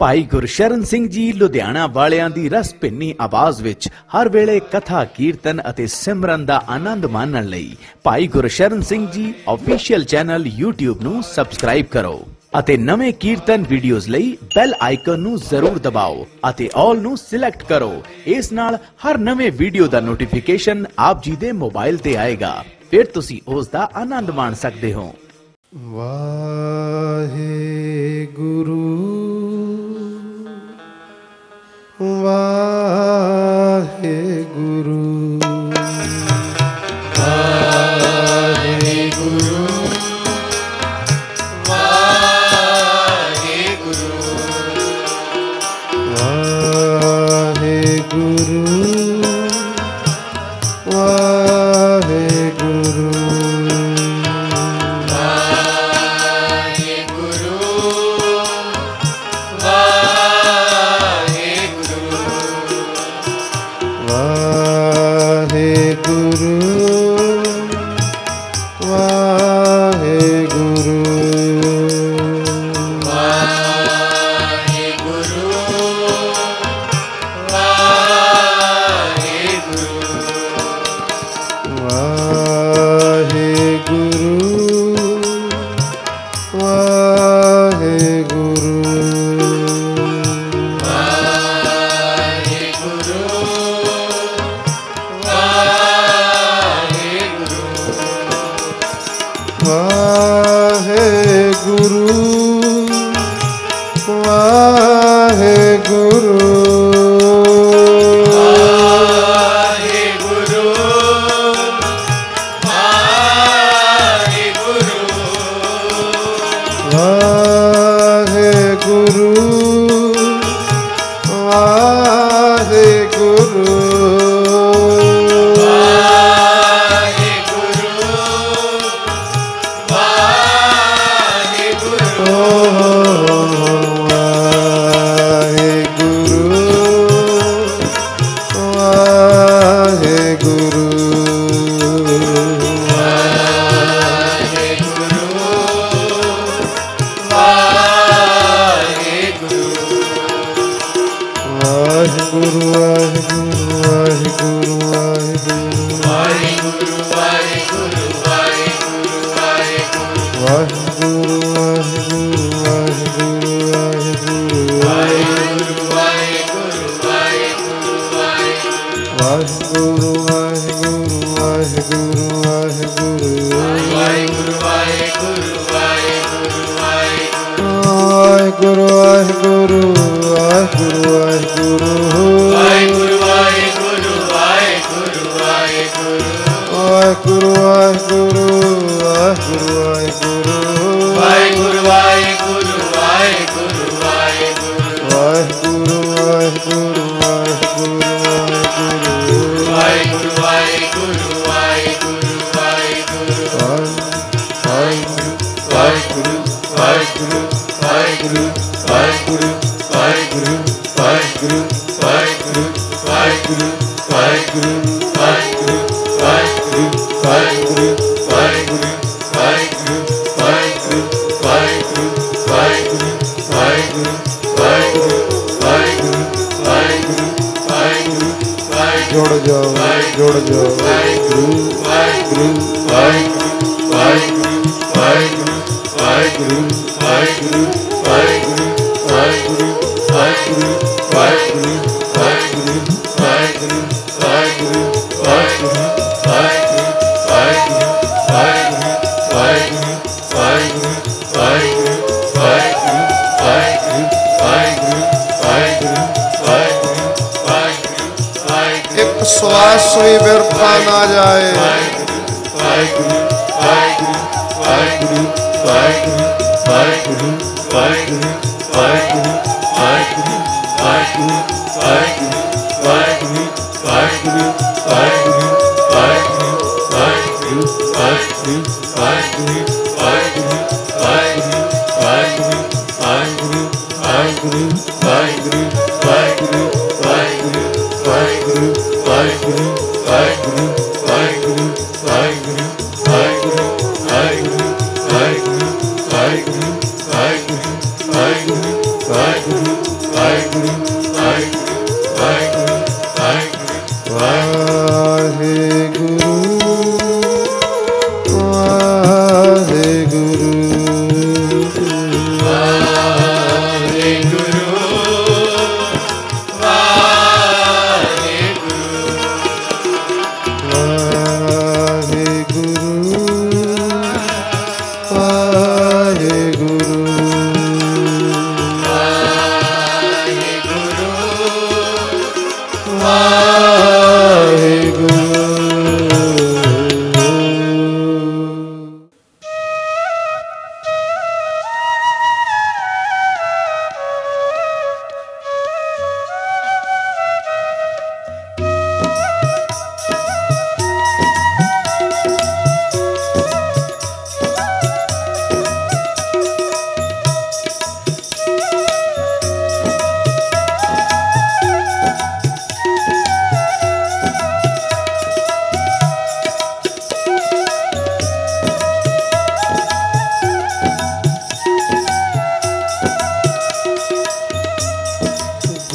भाई गुरशरण सिंह जी लुधियाना वालियां दी रस भिन्नी आवाज विच हर वेले कथा कीर्तन अते सिमरन दा आनंद मानण लई भाई Gursharan Singh ji official channel YouTube नू सब्सक्राइब करो अते नवे कीर्तन वीडियोस लई बैल आइकन नू जरूर दबाओ अते ऑल नू सिलेक्ट करो। इस नाल हर नवे वीडियो दा नोटिफिकेशन आप जी दे मोबाइल ते आएगा, फिर तुसी उस दा आनंद माण सकदे हो। वाहे गुरु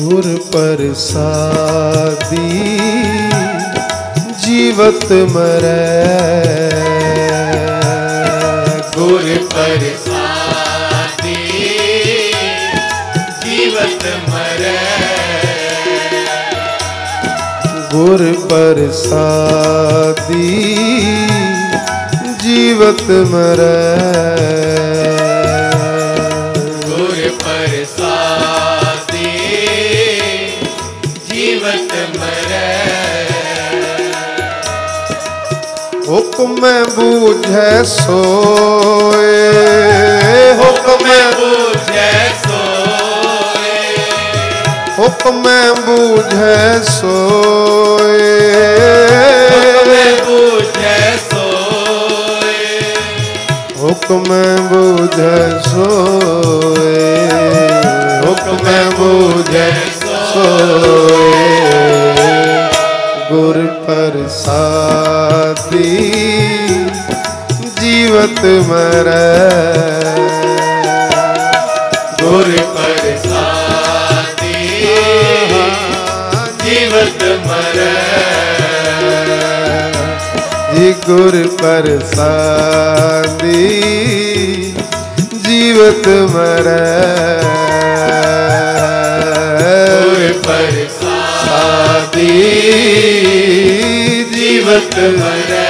गुरप्रसादी जीवत मरै, गुरप्रसादी जीवत मरै, गुरप्रसादी जीवत मरै, हुक्म बूझे सोए, हुक्म बूझे सोए, हुक्म बूझे सोए, बूझे सोए, हुक्म बूझे सोए, हुक्म बूझे सोए, गुरप्रसादी जीवत मरै, गुरप्रसादी जीवत मरै, गुरप्रसादी जीवत मरै, गुरप्रसादी जीवत मरै।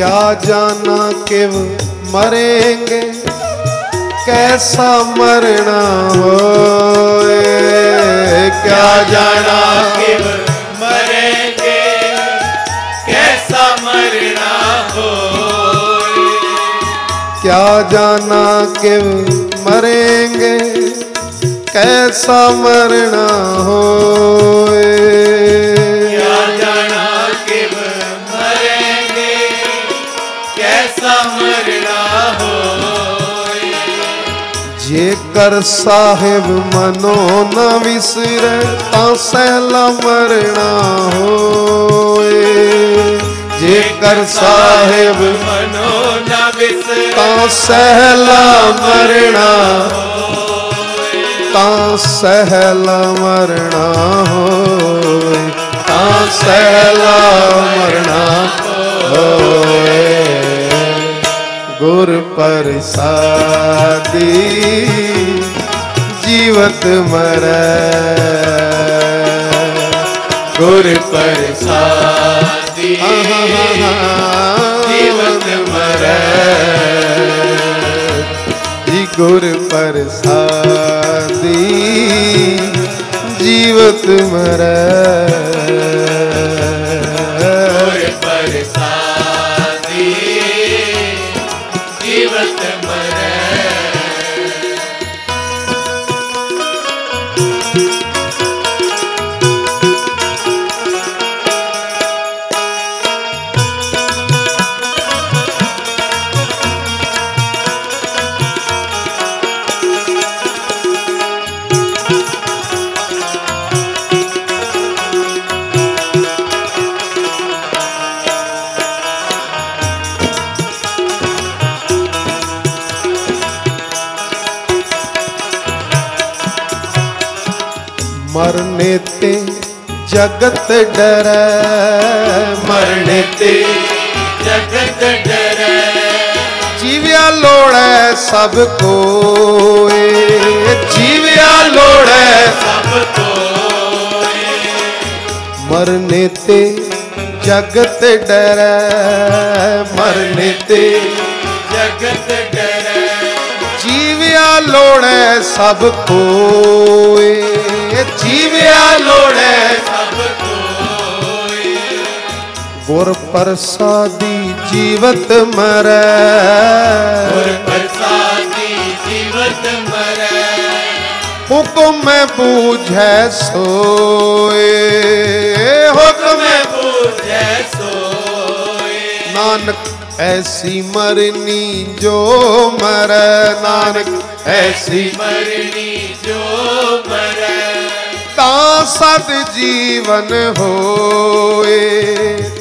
क्या जाना कब मरेंगे कैसा मरना होए, क्या जाना कब मरेंगे कैसा मरना होए, क्या जाना कब मरेंगे कैसा मरना होए, जेकर साहिब मनो न विसरे ता सहला मरना होए, जेकर साहिब मनो न विसरे ता सहला मरना, ता सहला मरना होए, ता सहला मरना होए, गुरप्रसादी जीवत मरै, गुरप्रसादी जीवत मरै, गुरप्रसादी जीवत मरै। मरने ते जगत डरे, मरने ते जगत डरे, जीव्या लोड़े सब कोए, जीव्या लोड़े सब कोए, मरने ते जगत डरे, मरने ते जगत डरे, जीव्या लोड़े सब कोए, जीव्या लोड़े सब कोए, गुर प्रसादी जीवत मरै, गुर प्रसादी जीवत मरै, हुक्म बूझै सोए, हुक्म बूझै सोए, नानक ऐसी मरनी जो मरे, नानक ऐसी मरनी जो मरे, तां सद जीवन होए,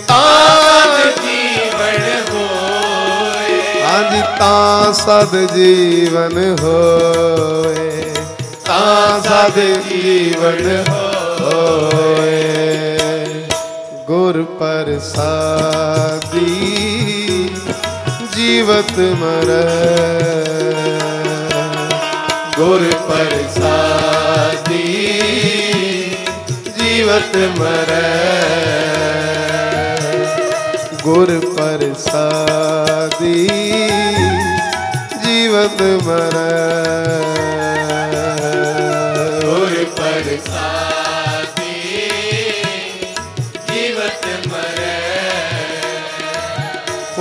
तां सद जीवन होए, हां जी तां सद जीवन होए, तां सद जीवन होए, गुर प्रसादी जीवत मरै, गुर प्रसादी जीवत मरै, गुर प्रसादी जीवत मरै, गुर प्रसादी जीवत मरै,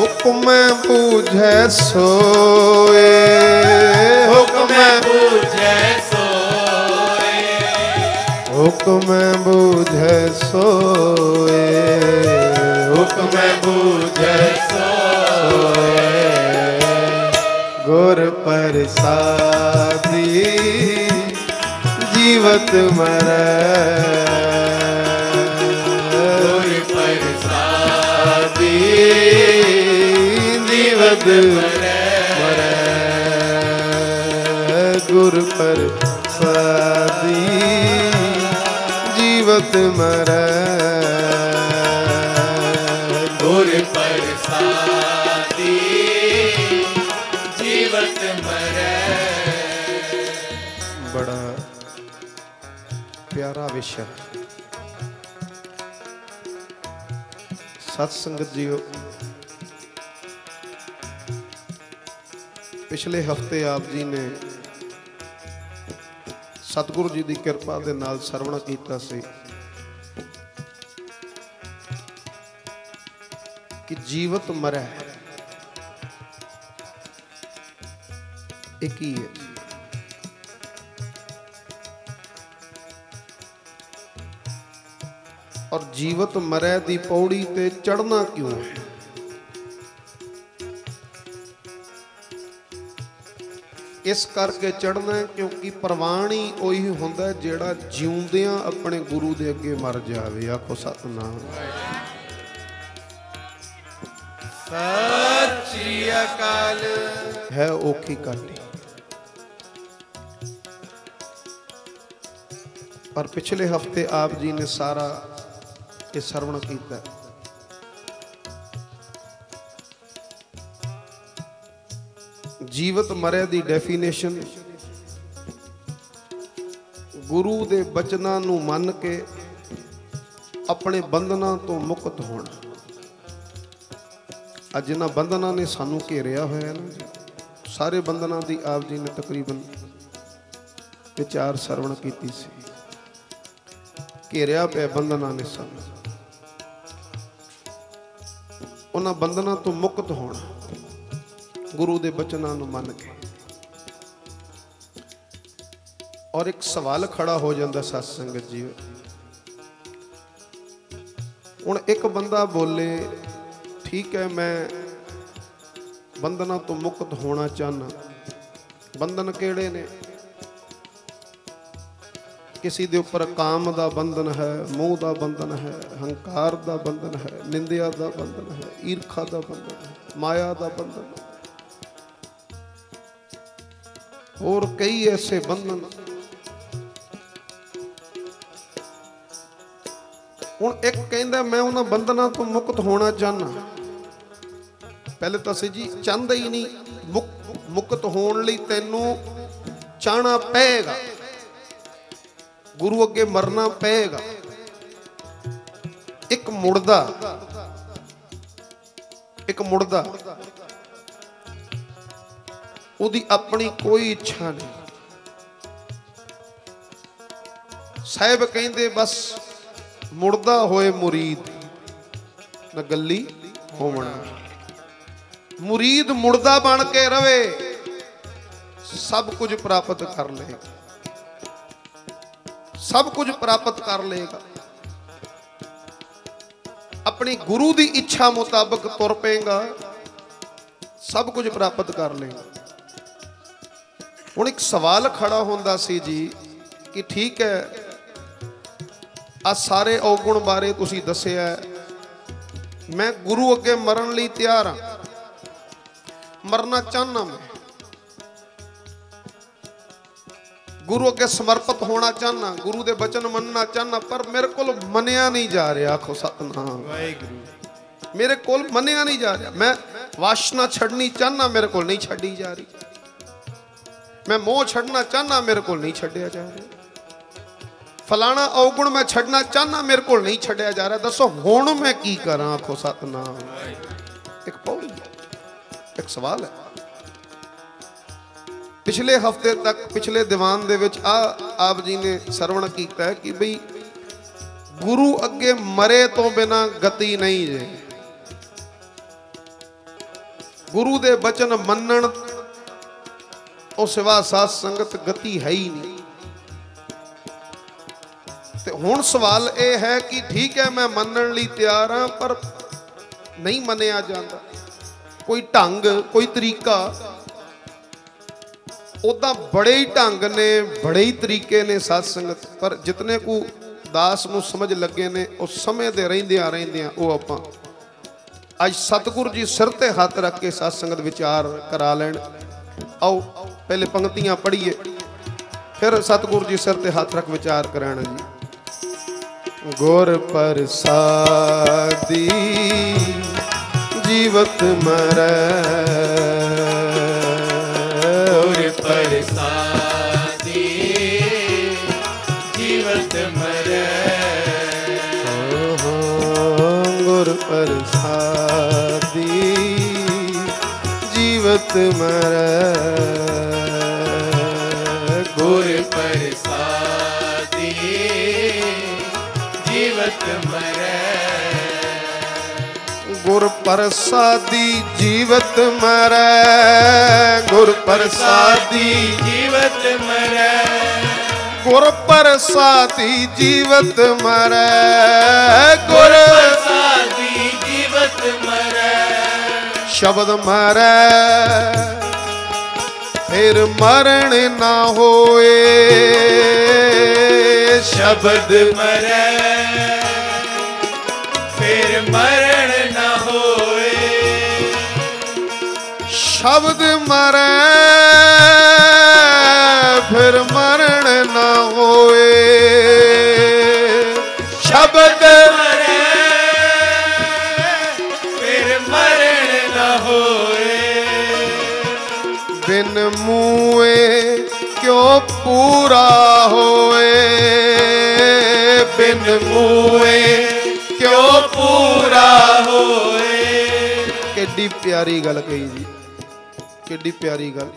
हुक्म बूझै सोए, हुक्म बूझै सोए, हुक्म बूझै सोए, हुक्म बूझै सोए, गुर प्रसादी जीवत मरै, गुर प्रसादी गुर प्रसादी जीवत मरै, गुर प्रसादी जीवत मरै। बड़ा प्यारा विषय सत्संगत जीओ। पिछले हफ्ते आप जी ने सतगुरु जी की कृपा के नाल सरवण किया सी कि जीवत मरै एक ही है। और जीवत मरै दी पौड़ी ते चढ़ना क्यों है? इस करके चढ़ना क्योंकि प्रवाणी उही हुंदा जिहड़ा जीउंदियां अपने गुरु दे अगे मर जावे। आखो सतनाम। सच्ची अकाल है औखी काटी। पर पिछले हफ्ते आप जी ने सारा ये सरवण कीता जीवत मरै दी डेफिनेशन, गुरु दे बचना नू मन के अपने बंधना तो मुक्त होना। अज इन्हां बंधना ने सानू घेरिया होया ना, सारे बंधना दी आप जी ने तकरीबन विचार सरवण कीती सी। घेरिया पै बंधना ने सानू, उन्हां बंधना तो मुक्त होना गुरु दे बचना नू मन के। और एक सवाल खड़ा हो जाता सत संगत जी, हुण एक बंदा बोले ठीक है मैं बंधना तो मुक्त होना चाहना। बंधन केड़े ने? किसी दे उपर काम दा बंधन है, मोह दा बंधन है, हंकार दा बंधन है, निंदिया दा बंधन है, ईर्खा दा बंधन है, माया दा बंधन है, और कई ऐसे बंधन हूँ एक कहता मैं उन्होंने बंधना तो मुक्त होना चाहना। पहले तो असि जी चाहते ही नहीं मुक्त होने तेनों चाहना पेगा, गुरु अगे मरना पेगा। एक मुड़दा उदी अपनी कोई इच्छा नहीं। साहिब कहते बस मुड़दा होए मुरीद ना गली होवना, मुरीद मुड़दा बन के रवे सब कुछ प्राप्त कर लेगा, सब कुछ प्राप्त कर लेगा। अपनी गुरु की इच्छा मुताबिक तुर पेगा, सब कुछ प्राप्त कर लेगा। हुण एक सवाल खड़ा होंदा सी जी कि ठीक है आ सारे अवगुण बारे तुसीं दस्सिया, मैं गुरु अगे मरण लई तैयार हाँ, मरना चाहना, मैं गुरु अगे समर्पित होना चाहना, गुरु दे वचन मनना चाहना, पर मेरे को मनिया नहीं जा रहा। आखो सतनाम वाहिगुरू, मेरे को मनिया नहीं जा रहा। मैं वासना छड़नी चाहना, मेरे को नहीं छड़ी जा रही। मैं मोह छड़ना चाहना, मेरे को नहीं छड़िया जा रहा। फलाना अवगुण मैं छड़ना चाहना, मेरे को नहीं छड़िया जा रहा। दसो हुण मैं की करा। आखो सतनाम। एक पौड़ी एक सवाल है। पिछले हफ्ते तक पिछले दीवान दे विच आप जी ने सरवण किया है कि बई गुरु अगे मरे तो बिना गति नहीं जे, गुरु दे बचन मनण तो सिवा साध संगत गति है ही नहीं। ते हुण सवाल ये है कि ठीक है मैं मनण लई तैयार हाँ, पर नहीं मनिया जाता। कोई ढंग कोई तरीका, उदा बड़े ही ढंग ने बड़े ही तरीके ने साध संगत, पर जितने को दास नूं समझ लगे ने उस समय दे रहिंदियां रहिंदियां वो आपां अज सतगुरु जी सिर ते हाथ रख के साध संगत विचार करा लैण। आओ पहले पंक्तियां पढ़िए, फिर सतगुरु जी सिर ते हाथ रख विचार कराण जी। गुर परसादी जीवत मरै, गुरपरसादी जीवत मरै, हो गुरपरसादी जीवत मरै, गुरपरसादी जीवत मरै, गुरपरसादी जीवत मरै, गुरप्रसादी जीवत मरै, गुरप्रसादी जीवत मरै, गुरप्रसादी जीवत मरै, शब्द मरै फिर मरण ना होए, शब्द मरै फिर मरण ना होए, शब्द मरै फिर मरण ना होए, शब्द मरै फिर मरण ना होए, बिन मुए क्यों पूरा होए, बिन मुए क्यों पूरा होए। केडी प्यारी गल कही जी, केड़ी प्यारी गल।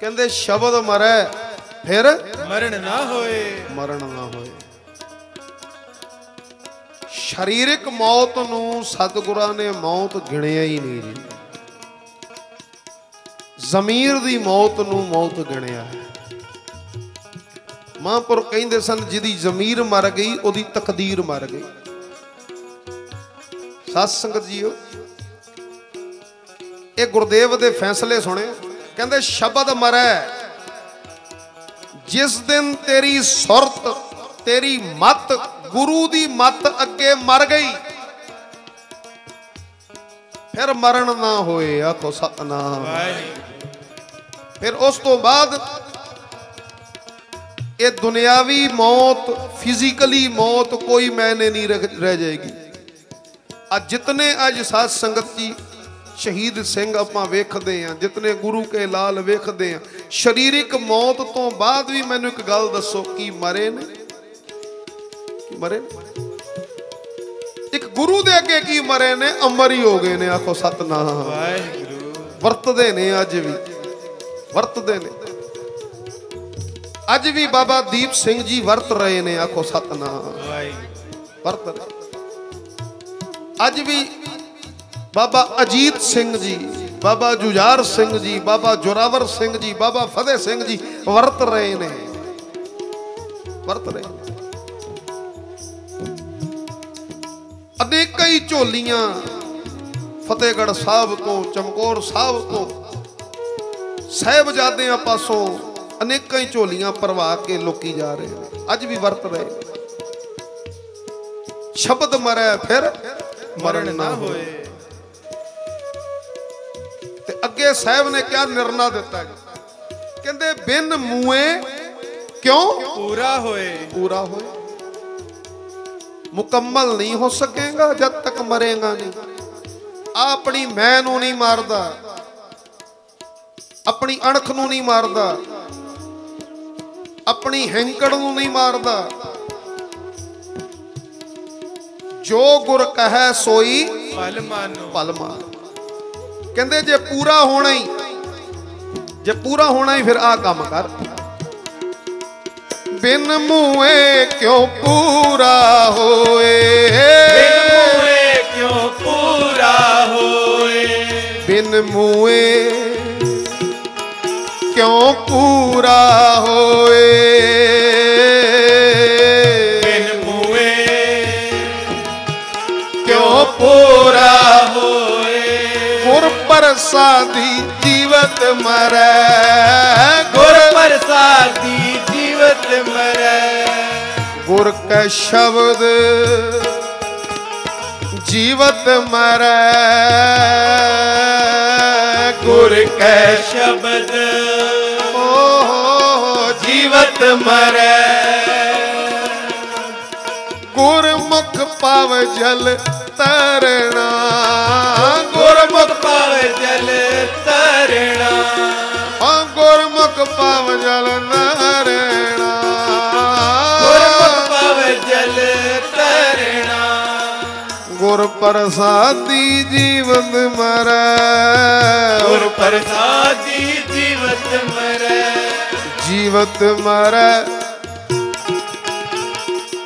कहते शब्द मरै फिर मरण ना होए, मरण ना होए। शरीरिक मौत नूं सतगुरां ने मौत गिणिया ही नहीं जी, जमीर दी मौत नूं मौत गिणिया है। महापुरख कहते सन जिहदी जमीर मर गई उहदी तकदीर मर गई। साध संगत जीओ ये गुरुदेव दे फैसले सुने। कहते शब्द मरै, जिस दिन तेरी सुरत तेरी मत गुरु दी मत अगे मर गई फिर मरण ना होए। आखो सतनाम। फिर उस तो बाद ये दुनियावी मौत, फिजिकली मौत कोई मैंने नहीं रह जाएगी। आज जितने अज साध संगत जी शहीद सिंह आपां वेखदे हैं, जितने गुरु के लाल वेखदे हैं, शरीरिक मौत तो बाद भी मैंने एक गल दसो कि मरे ने की मरे ने? एक गुरु दे अगे की मरे ने, अमर ही हो गए ने। आखो सतनाम। वरतदे ने, अज भी वरतदे ने, अज भी बाबा दीप सिंह जी वरत रहे ने। आखो सतनाम। वरत रहे अज भी बाबा अजीत सिंह जी, बाबा जुझार सिंह जी, बाबा जोरावर सिंह जी, बाबा फतेह सिंह जी वरत रहे ने, वरत रहे। अनेक कई झोलियां फतेहगढ़ साहब तो, चमकौर साहब तो, साहिबजादियां पासों अनेक कई झोलियां परवा के लोकी जा रहे हैं, अज भी वरत रहे। शब्द मरे फिर मरण ना होए। अगे साहब ने क्या निर्णय दिता है? कहते बिन मुए क्यों पूरा होए, पूरा होए। मुकम्मल नहीं हो सकेगा जब तक मरेगा नहीं। अपनी मैं नूं नहीं मारदा, अपनी अणख नूं नहीं मारदा, अपनी हैंकड़ नूं नहीं मारदा। जो गुर कहे सोई पल मानो, पल मानो। कहते जे पूरा होना ही, जे पूरा होना ही फिर आ काम कर। बिन मुए क्यों पूरा होए, बिन मुए क्यों पूरा होए, बिन मुए क्यों पूरा होए। गुरप्रसादी जीवत मरै, गुरप्रसादी जीवत मरै। गुर का शब्द जीवत मरै, गुर का शब्द ओ जीवत मरै। गुरमुख पाव जल तरना, गुरमुख पाव जल तरना, गुरमुख पाव जल तरना, गुरमुख पाव जल तरना। गुरप्रसादी जीवत मरै, गुरप्रसादी जीवत मरै, जीवत मरै।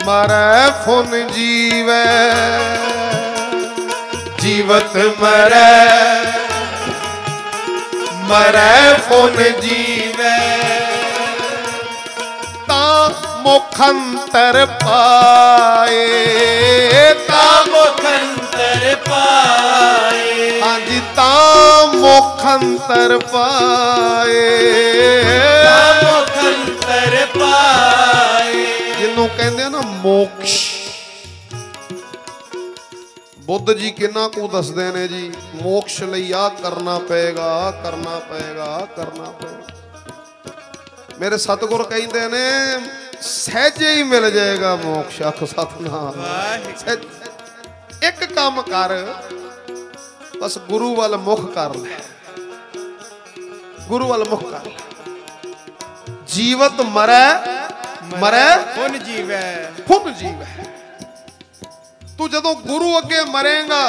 मरै फुन जीवै, जीवत मरै, मरै फुन जीवै। ता मुखंतर पाए, ता मुखंतर पाए, हाँ जी ता मुखंतर पाए, ता मुखंतर पाए। जिन्हों कहते ना मोक्ष, बुद्ध जी किन्ना को दसदे ने जी, मोक्ष लई आ करना पेगा, करना पेगा, करना पेगा। मेरे सतगुर कहते ने सहजे ही मिल जाएगा मोक्ष। आखो सतनाम। एक काम कर, बस गुरु वाल मुख कर ले, गुरु वाल मुख कर ले। जीवत मरै, मरै फुन जीवै, फुन जीवै। तू जदों गुरु अगे मरेगा,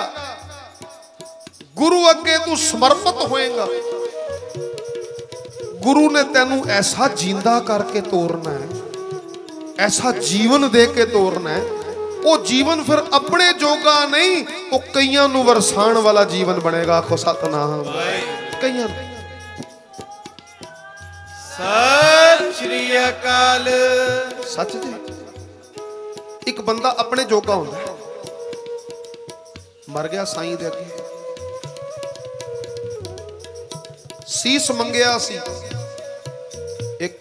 गुरु अगे तू समर्पित होएगा। गुरु ने तेनू ऐसा जींदा करके तोरना है, ऐसा जीवन दे के तोरना है। वो जीवन फिर अपने जोगा नहीं, वो कईयां नू वरसाण वाला जीवन बनेगा। आखो सतनाम। कईयां सत श्री अकाल। सच जी, एक बंदा अपने जोगा होता है, मर गया साईं दे अगे। सीस मंगिया सी, एक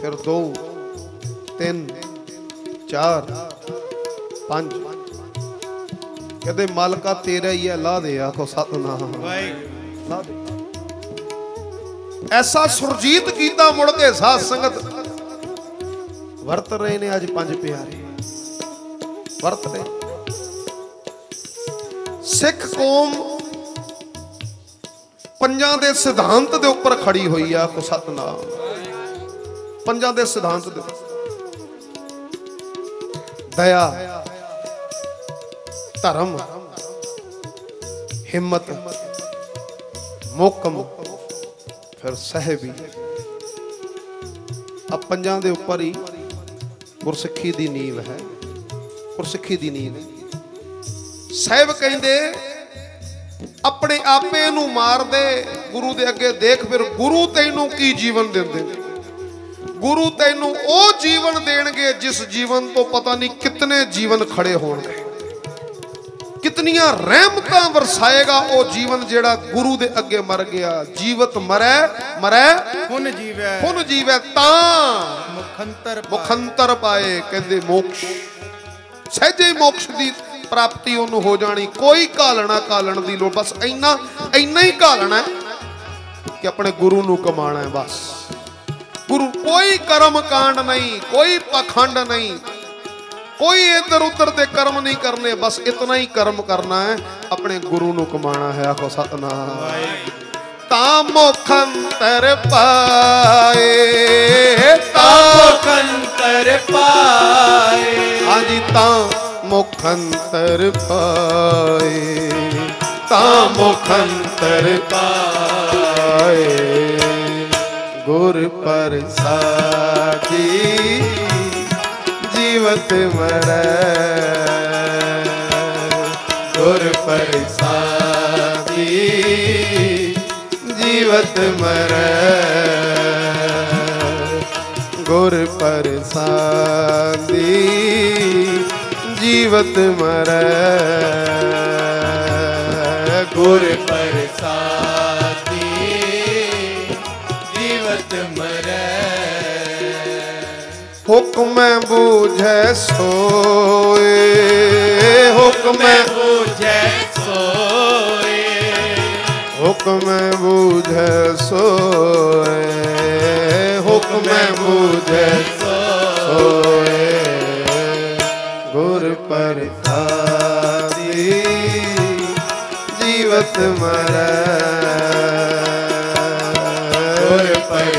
फिर दो, तीन, चार, पांच। कहते मालका तेरा ही है, ला दे। आखो सतनाम। ला दे। ऐसा सुरजीत गीता मुड़ के साध संगत ਵਰਤ ਰਹੇ ਨੇ ਅੱਜ ਪੰਜ ਪਿਆਰੇ ਵਰਤ ਰਹੇ। ਸਿੱਖ ਕੌਮ ਪੰਜਾਂ ਦੇ ਸਿਧਾਂਤ ਦੇ ਉੱਪਰ ਖੜੀ ਹੋਈ ਆ। ਕੋ ਸਤਨਾਮ ਪੰਜਾਂ ਦੇ ਸਿਧਾਂਤ ਦੇ ਦਇਆ ਧਰਮ हिम्मत मोकम फिर सहबी अब पंजां दे उपर ही गुरसिक्खी दी नींव है। गुरसिक्खी दी नींव साहिब कहंदे अपने आपे नूं मार दे गुरु दे अगे देख फिर गुरु तैनूं की जीवन देंदे। गुरु तैनूं ओ जीवन देणगे जिस जीवन तो पता नहीं कितने जीवन खड़े होणगे, कितनियां रहमतां वरसाएगा ओ जीवन जेड़ा गुरु दे अगे मर गया। जीवत मरै मरै हुन जीवै तां मुखंतर पाए। कहंदे मोक्ष सहजे मोक्ष दी प्राप्ति ओनू हो जानी, कोई घालना घालण दी लोड़, बस इन्ना इन्ना ही घालना है कि अपने गुरु नू कमाना है। बस गुरु कोई कर्म कांड नहीं, कोई पखंड नहीं, कोई इधर उधर के कर्म नहीं करने, बस इतना ही कर्म करना है अपने गुरु नू कमाना है। आखो सतनाम। तां मुखंतर पाए, तां मुखंतर पाए, हाँ जी तां मुखंतर पाए, तां मुखंतर पाए गुर परसादी जीवत मरै। गुरप्रसादी जीवत मरै, गुरप्रसादी जीवत मरै, गुरप्रसादी जीवत मरै। हुक्म बूझे सोए, हुक्म बूझे सोए, हुक्म बूझे सोए, हुक्म बूझे सोए गुरप्रसादी जीवत मरै। गुरप्रसादी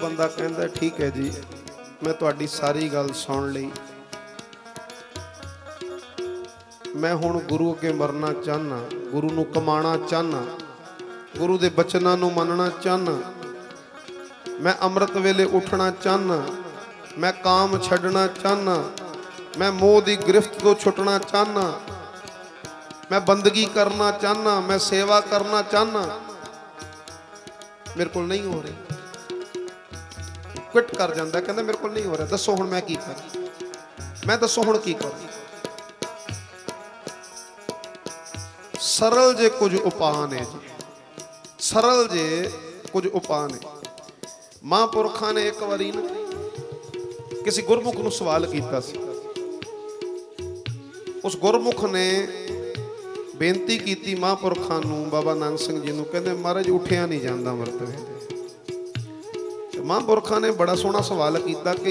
बंदा कहता ठीक है जी मैं तुहाडी सारी गल सुन ली, मैं हुण गुरु अगे मरना चाहना, गुरु नू कमाना चाहना, गुरु दे बचनां नू मनना चाहना, मैं अमृत वेले उठना चाहना, मैं काम छड्डना चाहना, मैं मोह दी गिरफ्त तो छुटना चाहना, मैं बंदगी करना चाहना, मैं सेवा करना चाहना, मेरे को नहीं हो रही। क्विट कर जाता कहता मेरे को नहीं हो रहा, दसो हुण मैं की करा, मैं दसो हुण की करा। सरल जे कुछ उपाय ने जी, सरल जे कुछ उपाय ने। महापुरखा ने एक बारी ना किसी गुरमुख नू सवाल किया, उस गुरमुख ने बेनती की महापुरखा नू बाबा नानक सिंह जी नू, कहते महाराज उठिया नहीं जाता अमृत वेले। महापुरखा ने बड़ा सोहना सवाल किया, कहना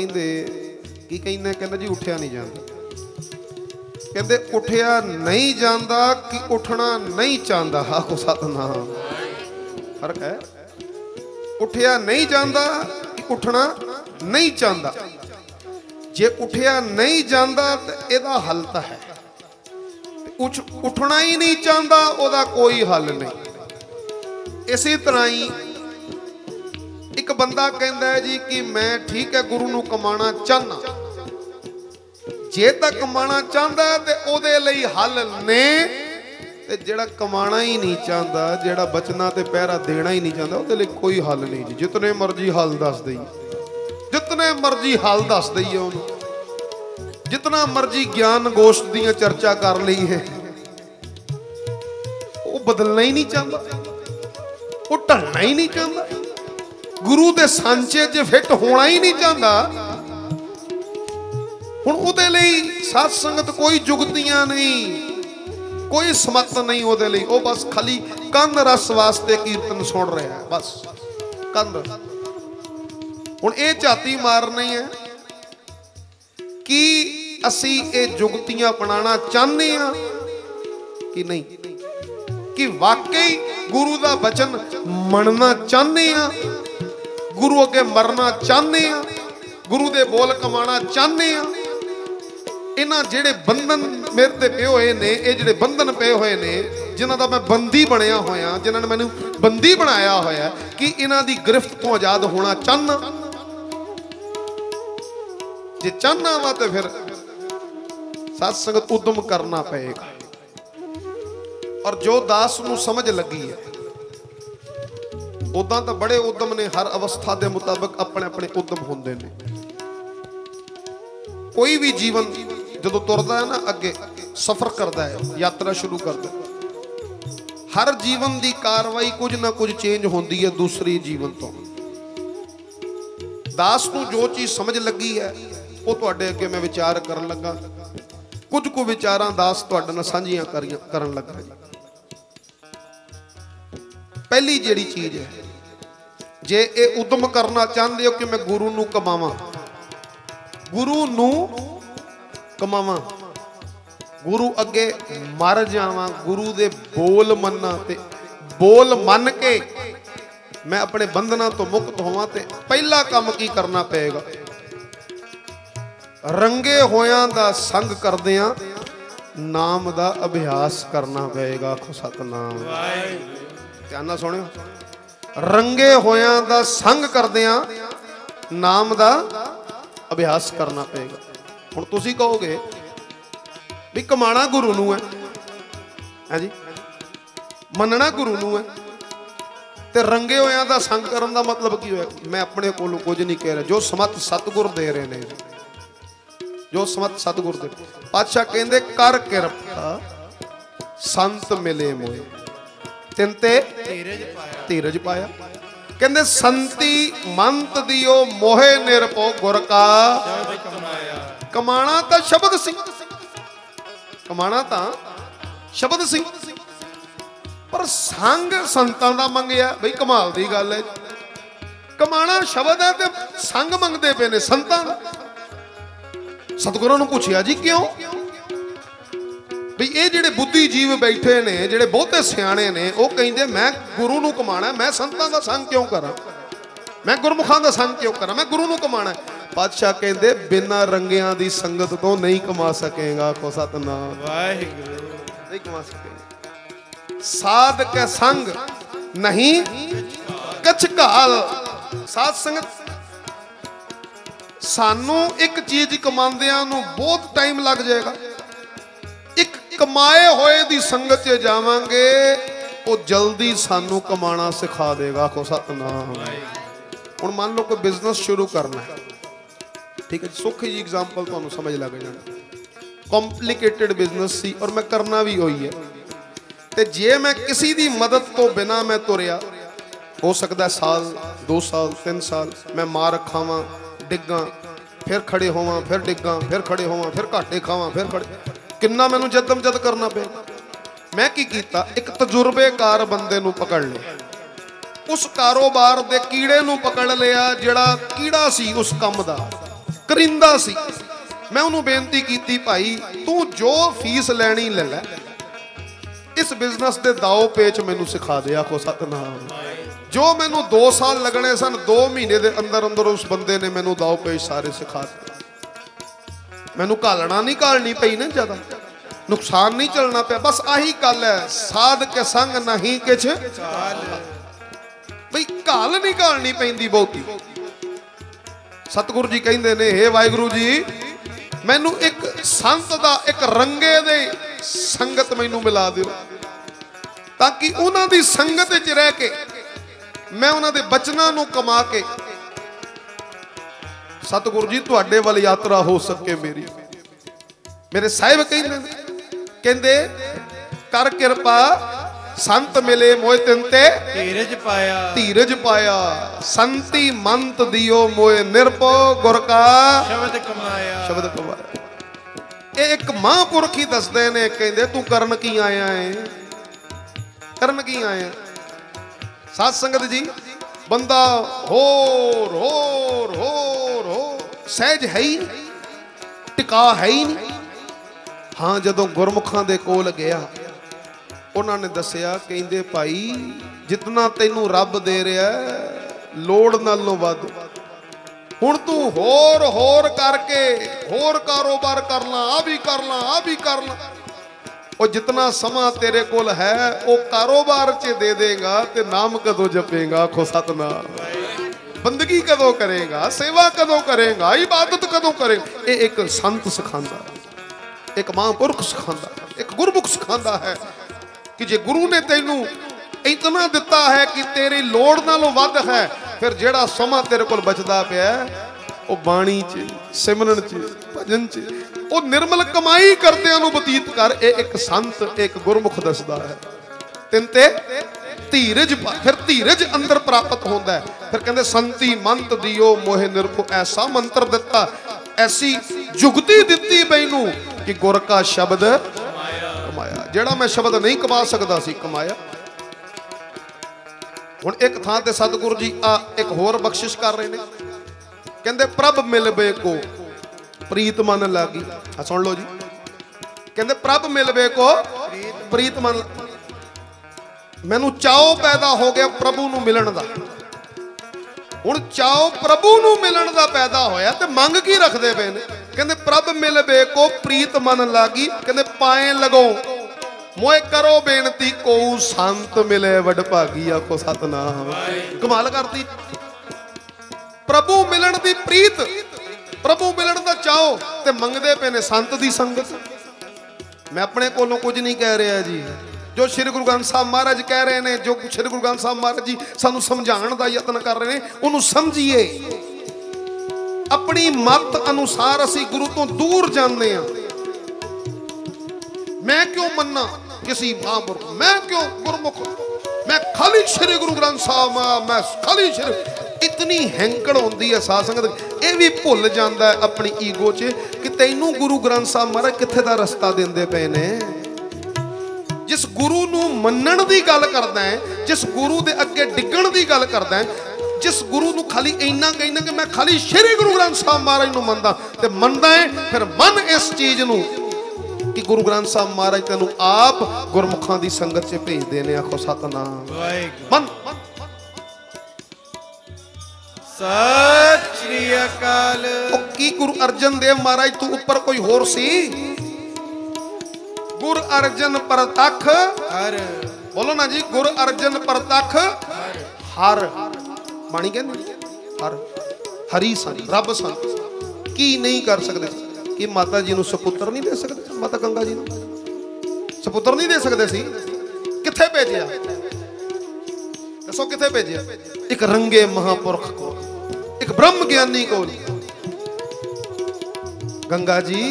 जी उठिया नहीं जाता। कहते उठिया नहीं जाता कि उठना नहीं चाहता। आखो सतनाम। फर्क है, उठिया नहीं जाता कि उठना नहीं चाहता। जे उठिया नहीं जाता तो यदा हल तो है, उठना ही नहीं चाहता ओदा कोई हल नहीं। इसी तरह ही एक बंदा कहता है जी कि मैं ठीक है गुरु नू कमाना चाहना, जे तो कमाना चाहता है तो ओदे लई हल ने, ते जेड़ा कमाना ही नहीं चाहता, जेड़ा बचना ते पैरा देना ही नहीं चाहता, ओदे लई कोई हल नहीं जी। जितने मर्जी हल दस दईए, जितने मर्जी हल दस दईए, उहनूं जितना मर्जी ज्ञान गोष्ठ दी चर्चा कर लई है, वो बदलना ही नहीं चाहता, वो ढलना ही नहीं चाहता, गुरु दे सांचे च फिट होना ही नहीं चाहता। हुण उहदे लई साध संगत कोई जुगतियां नहीं, कोई समत नहीं ओदे लई, ओ बस खाली कंध रस वास्ते कीर्तन सुन रहा है, बस कंध। हुण ये झाती मारनी है कि असी ये जुगतियां अपनाना चाहते हाँ कि नहीं, कि वाकई गुरु का वचन मनना चाहते हाँ, गुरु अगे मरना चाहते हाँ, गुरु दे बोल कमाना चाहते हाँ। इन्हां जिहड़े बंधन मेरे ते पे होए ने, ये जिहड़े बंधन पे होए ने, जिन्हां दा मैं बंदी बनिया होया, जिन्हां ने मैनूं बंदी बनाया होया, कि इन्हां दी गिरफ्त तो आजाद होना चाहना। जे चाहना वा तो फिर साध संगत उद्यम करना पएगा। और जो दास नूं समझ लगी है, उदां तो बड़े उद्यम ने, हर अवस्था के मुताबिक अपने अपने उद्यम होंदे ने। कोई भी जीवन जदों तुरदा है ना अगे, सफर करता है, यात्रा शुरू करता है, हर जीवन की कार्रवाई कुछ ना कुछ चेंज होंदी है दूसरे जीवन तो। दास को जो चीज़ समझ लगी है वो तुहाडे अगे मैं विचार करन लगा, कुछ को विचारां दास तुहाडे नाल सांझियां करन लगा। पहली जिहड़ी चीज़ है, जे ये उद्यम करना चाहते हो कि मैं गुरु नूं कमावां, गुरु नूं कमावां, गुरु अगे मर जावां, गुरु दे बोल मन्ना ते बोल मन के मैं अपने बंधना तो मुक्त होवां, ते पहला काम की करना पेगा? रंगे होयां दा संग करदियां नाम दा अभ्यास करना पेगा। आखो सतनाम वाहिगुरू। ध्यान नाल सुणिओ, रंगे होयां दा संग करदियां नाम दा अभ्यास करना पेगा। हुण तुसीं कहोगे भी कमाना गुरु नूं है, है जी, मनना गुरु नूं है, ते रंगे होयां दा संग करन दा मतलब की होया? मैं अपने कोलों कुछ नहीं कह रहा, जो समत सतगुर दे रहे ने, जो समत सतगुर दे। पातशाह कहंदे कर किरपा संत मिले मोए, तिंते धीरज पाया। कहते संती मंत दियो मोहे निरपो गुर का कमाना। तो शब्द सिंह कमाना, तो शब्द सिंह, पर संग संतां दा मंगया। बई कमाल दी गल है, कमाना शब्द है ते संग मंगते पे ने संतां दा। सतगुरां नूं पुछिया जी क्यों? भी ये जिहड़े बुद्धिजीव बैठे ने, जिहड़े बहुते सियाणे ने, वो कहिंदे मैं गुरु नूं कमाना, मैं संतां दा संग क्यों करा, मैं गुरमुखां दा संग क्यों करा, मैं गुरु नूं कमाना। पातशाह कहिंदे बिना रंगियां दी संगत तो नहीं कमा सकेगा। को सतनाम वाहिगुरू। नहीं कमा सकेगा। साध के संग नहीं कछ काल। साध संगत सानू एक चीज कमांदियां नूं बहुत टाइम लग जाएगा। कमाए होए दी संगत च जावांगे, वो जल्दी सानू कमाना सिखा देगा। को सतनाम। हुण मान लो कोई बिजनेस शुरू करना है, ठीक है, सौखी जी एग्जाम्पल तुहानू समझ लग जाए। कॉम्प्लीकेटेड बिजनेस सी और मैं करना भी होई है, तो जे मैं किसी दी मदद तो बिना मैं तुरया, हो सकता साल, 2 साल 3 साल मैं मार खावां, डिग्गा, फिर खड़े होवां, फिर डिग्गा, फिर खड़े होवां, फिर घाटे खावां, फिर खड़े, किन्ना मैनू जदम जद करना पे। मैं की कीता, एक तजुर्बेकार बंदे नू पकड़ लिया, उस कारोबार दे कीड़े नू पकड़ लिया, जिहड़ा कीड़ा सी उस काम दा करिंदा सी। मैं उन्होंने बेनती की, भाई तू जो फीस लैनी ले लै, इस बिजनेस दे दाओ पेच मैनू सिखा दे। आखो सतनाम। जो मैनू 2 साल लगने सन, 2 महीने दे अंदर अंदर उस बंदे ने मैनू दाओ पेच सारे सिखा दिए। मैनू घालना नहीं, घालनी पई ना ज्यादा, नुकसान नहीं चलना पिया। बस आही गल है, साध के संग नहीं किछ बई घाल नहीं घालनी पैंदी बहुती। सतगुरु जी कहिंदे ने, हे वाहिगुरू जी, मैनू एक संत दा, एक रंगे दे संगत मैनू मिला दिओ, ताकि उन्हां दी संगत च रह के मैं उन्हां दे बचनां नूं कमा के सतगुरु जी तुहाडे वाली यात्रा हो सके मेरी। मेरे साहिब कहंदे कर किरपा संत मिले मोए, तिंते धीरज पाया, धीरज पाया। संती मंत दियो मोए निरपो गुर का शब्द कमाया, शब्द कमाया। एक महापुरख ही दसदे ने, कहंदे तू करन की आया है, करन की आया। साध संगत जी, बंदा होर होर होर हो सहज है ही नहीं, टिका है ही नहीं। हाँ, जदों गुरमुखां दे कोल गया, उन्होंने दसिया, कहंदे भाई जितना तेनू रब दे रहा है लोड़ नालों वध, हुण तू होर होर करके होर कारोबार कर ला, आ भी कर ला, आ भी कर ला। और जितना समा तेरे कोल है वो कारोबार च दे देगा, ते नाम कदों जपेगा? आखो सतनाम। बंदगी कदों करेगा, सेवा कदों करेगा, इबादत कदों करेगा? ये एक संत सिखांदा, एक महापुरख सिखांदा, एक गुरमुख सिखांदा है कि जे गुरु ने तैनू इतना दिता है कि तेरी लोड़ नालों वध है, फिर जिहड़ा समा तेरे कोल बचदा पिया वो बाणी च, सिमरन च, भजन च, वो निर्मल कमाई करदिआं नूं बतीत कर। ये एक संत, एक गुरमुख दसदा है। तिन ते धीरज, फिर धीरज अंदर प्राप्त होंदा है। फिर कहंदे संती मंत दियो मोहे निरखो, ऐसा मंत्र दिता, ऐसी जुगती दिती मैनू कि गुर का शब्द कमाया, जिहड़ा मैं शब्द नहीं कमा सकदा सी कमाया। हुण एक थां ते सतगुरु जी आ एक होर बख्शिश कर रहे हैं, कहंदे प्रभ मिलवे को प्रीत मन लागी। सुन लो जी, कहंदे प्रभ मिलवे को प्रीत मन, मैनू चाओ पैदा हो गया प्रभु नू मिलन दा। हुण चाओ प्रभु नू मिलन दा पैदा होया, ते मंग की रखदे पे ने? कहंदे प्रभ मिलवे को प्रीत मन लागी, कहंदे पाए लगो मोए करो बेनती, को संत मिले वडभागी। आखो सतनाम। कमाल करती, प्रभु मिलन दी प्रीत, प्रभु मिलन दा चाहो, ते मंगदे पे ने संत दी संगत। मैं अपने कोलों कुछ नहीं कह रहा जी, जो श्री गुरु ग्रंथ साहब महाराज कह रहे हैं, जो श्री गुरु ग्रंथ साहब महाराज जी सानू समझाने का यत्न कर रहे हैं, उन्होंने समझिए। अपनी मत अनुसार असीं गुरु तो दूर जाते हैं। मैं क्यों मन्ना किसी महापुरख, मैं क्यों गुरमुख, मैं खाली श्री गुरु ग्रंथ साहब, मैं खाली श्री, इतनी हैंकड़ होंदी है। साध संगत ये भी भुल जाता है अपनी ईगो च कि तैनू गुरु ग्रंथ साहब महाराज कित्थे दा रस्ता देंदे पे ने। जिस गुरु नू मन्नण दी गल करदा है, जिस गुरु दे अगे डिगण दी गल करदा है, जिस गुरु नू खाली इन्ना कहना कि मैं खाली श्री गुरु ग्रंथ साहब महाराज नू मनदा, ते मनदा है फिर मन इस चीज़ नू कि गुरु ग्रंथ साहब महाराज तेनू आप गुरमुखां दी संगत च भेजदे ने। आखो सतनाम। मन सत श्री अकाल। ओ की गुरु अर्जन देव महाराज तू ऊपर कोई होर सी? गुरु अर्जन परतख हर, बोलो ना जी, गुरु अर्जन परतख हर, बाणी कहंदी हर, हरी सन, रब सन। की नहीं कर सकदे? कि माता जी नू सपुत्र नहीं दे सकते? माता गंगा जी नू सपुत्र नहीं दे सकते सी? किथे भेजिया दसो, किथे भेजिया? एक रंगे महापुरख को, एक ब्रह्म ज्ञानी को। गंगा जी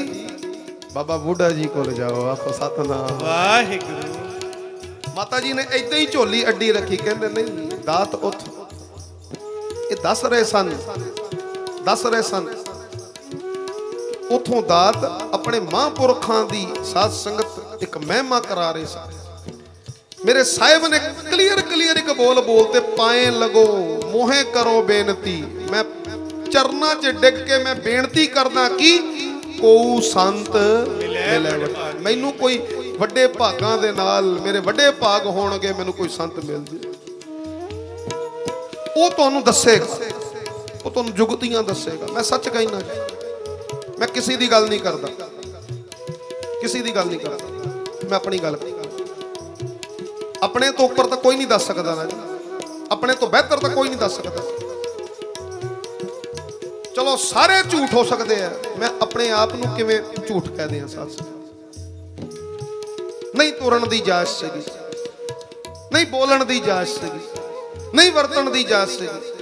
बाबा बूढ़ा जी को ले जाओ। आप सतनाम। वाहिगुरु। माता जी ने ऐदा ही झोली अड्डी रखी, कहंदे नहीं दात उठ। ये दस रहे सन उथों दात अपने महापुरखों की साध संगत एक महिमा करा रहे सन। मेरे साहिब ने क्लियर एक बोल बोलते, पाए लगो मोहे करो बेनती, मैं चरना च डिग के मैं बेनती करना कि को संत मिले। मैनू कोई वड्डे भागां दे नाल, मेरे वड्डे भाग होणगे, मैनू कोई संत मिल जाए। वो तुहानू दसेगा, वो तुहानू जुगतियां दसेगा। मैं सच कहना, मैं किसी की गल नहीं करता, किसी की गल नहीं करता। मैं अपनी गल, अपने तो उपर तो कोई नहीं दस सकता ना जी, अपने तो बेहतर तो कोई नहीं दस सकता। चलो सारे झूठ हो सकते हैं, मैं अपने आप नूं किवें झूठ कह दियां। साथ नहीं तुरन की जाच सीगी, नहीं बोलन की जाच सीगी, नहीं वरतन की जाच सीगी।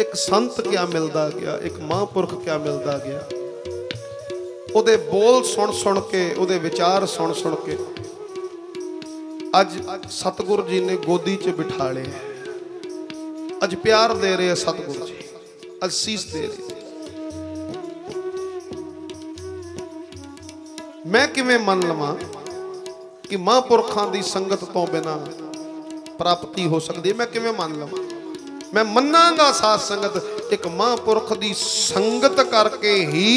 एक संत क्या मिलता गया, एक महापुरख क्या मिलता गया, उहदे बोल सुन सुन के, उहदे विचार सुन सुन के अज सतगुरु जी ने गोदी च बिठा ले। अज प्यार दे रहे सतगुरु जी, अज सीस दे रहे। मैं किवें मन लवां कि महापुरखां दी संगत तो बिना प्राप्ति हो सकती है। मैं किवें मन लवां, मैं मनांगा साथ संगत, एक महापुरख दी संगत करके ही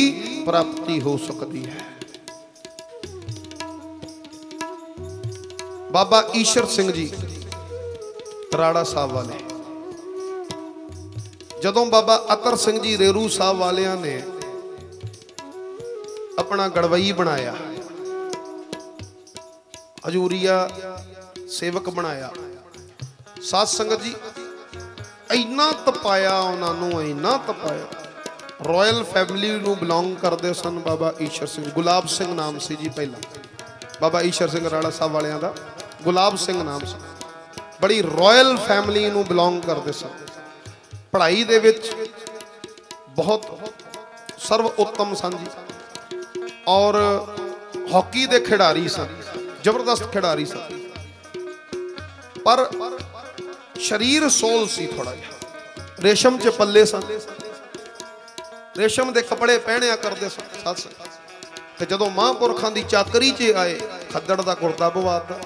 प्राप्ति हो सकती है। बाबा ईशर सिंह जी राड़ा साहब वाले, जदों बाबा अतर सिंह जी रेरू साहब वालियां ने अपना गड़वई बनाया, हजूरिया सेवक बनाया, साध संगत जी इन्ना तपाया, उन्होंने इन्ना तपाया। रॉयल फैमिली नू बिलोंग करते सन बाबा ईशर सिंह, गुलाब सिंह नाम से जी पहला, बाबा ईशर सिंह राड़ा साहब वालियां दा गुलाब सिंह नाम से, बड़ी रॉयल फैमिली नू बिलोंग करते सन। पढ़ाई दे विच बहुत सर्व उत्तम सन जी, और हॉकी दे खिडारी सन, जबरदस्त खिडारी सन, पर शरीर सोल सी थोड़ा जिहा, रेशम च पल्ले सन, रेशम दे कपड़े पहनिया करदे सन। ते जदों महापुरखां दी चाकरी च आए, खद्दड़ दा कुर्ता पवाता,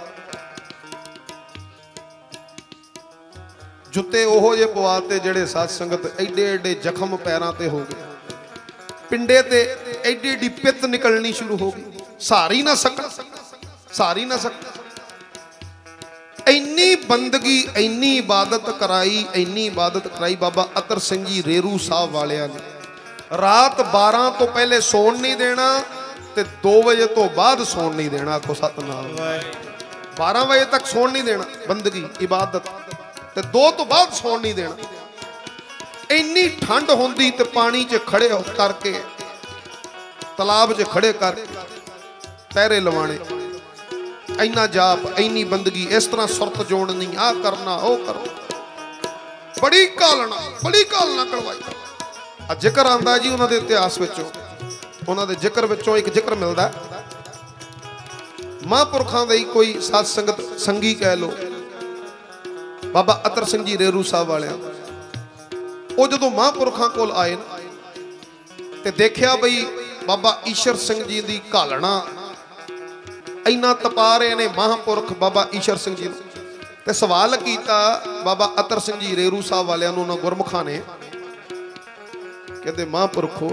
जुत्ते ओहो जे पवाते जिहड़े साध संगत एडे एडे जख्म पैरां ते हो गए, पिंडे ते एडी एडी पित्त निकलनी शुरू हो गई, सारी ना सकदा, सारी ना सकदा। इन्नी बंदगी, इन्नी इबादत कराई, इन्नी इबादत कराई बाबा अतर सिंह जी रेरू साहब वालियां ने। रात 12 तो पहले सोण नहीं देना ते 2 बजे तो बाद सोण नहीं देना। आखो सतनाम। 12 बजे तक सोण नहीं देना, बंदगी इबादत, ते 2 तो बाद सोण नहीं देना। इन्नी ठंड होंदी ते पानी च खड़े करके, तालाब च खड़े करके तैरे लवाने, इन्ना जाप, इन्नी बंदगी, इस तरह सुरत जोड़नी, आ करना, ओ करना, बड़ी कालना करवाई। आ जिक्र आंदा जी उन्होंने इतिहास विचों, उन्होंने जिक्र विचों एक जिक्र मिलता है महापुरखां दी कोई साध संगत संगी कह लो, बाबा अतर सिंह जी रेरू साहब वाले वो जो महापुरखों को आए ना, तो देखा बई बाबा ईशर सिंह जी की घालना इन्ना तपा रहे ने महापुरख बाबा ईशर सिंह जी। तो सवाल किया बाबा अतर सिंह जी रेरू साहब वाले उन्होंने गुरमुखा ने, कहते महापुरखो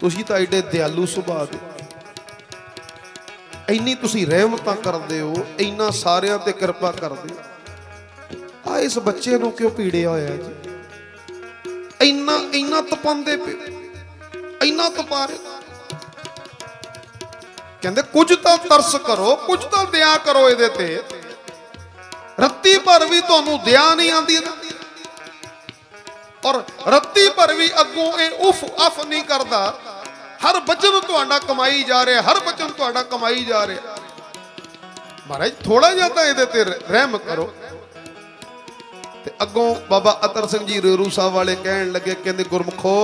तुसी तो एडे दयालु सुभाअ दे, इन्नी तुसी रहमतां करदे हो, इन्ना सारियां ते किरपा करदे हो, आ इस बच्चे को क्यों पीड़िया होया जी? इन्ना इन्ना तपांदे पे, इन्ना तपा रहे। कहते कुछ तो तरस करो, कुछ तो दया करो, ये रत्ती भर भी तुहानू दया नहीं आती, और रत्ती भर भी अगों ये उफ अफ नहीं करता। हर बचन तुहाडा कमाई जा रहा, हर बचन तुहाडा कमाई जा रहा। महाराज थोड़ा जिहा तां इहदे ते रहम करो। अगों बाबा अतर सिंह जी रेरू साहब वाले कहन लगे, कहते गुरमुखो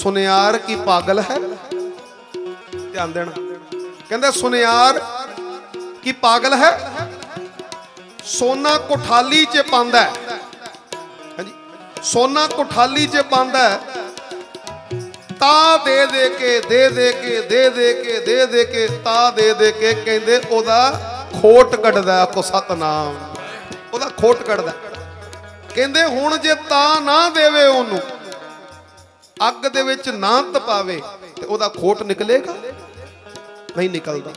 सुनियार की पागल है, ध्यान देना, कहते सुनियार की पागल है, सोना कोठाली च पांदा है, सोना कोठाली च पांदा है, ता दे दे के ता दे के कहते ओदा खोट कढ़दा। आखो सतनाम। ਉਹਦਾ खोट कढ़दा, ਕਹਿੰਦੇ ਹੁਣ ਜੇ ਤਾਂ ਨਾ ਦੇਵੇ, ਉਹਨੂੰ ਅੱਗ ਦੇ ਵਿੱਚ ਨਾ ਤਪਾਵੇ ਤੇ ਉਹਦਾ खोट ਨਿਕਲੇਗਾ? ਨਹੀਂ ਨਿਕਲਦਾ।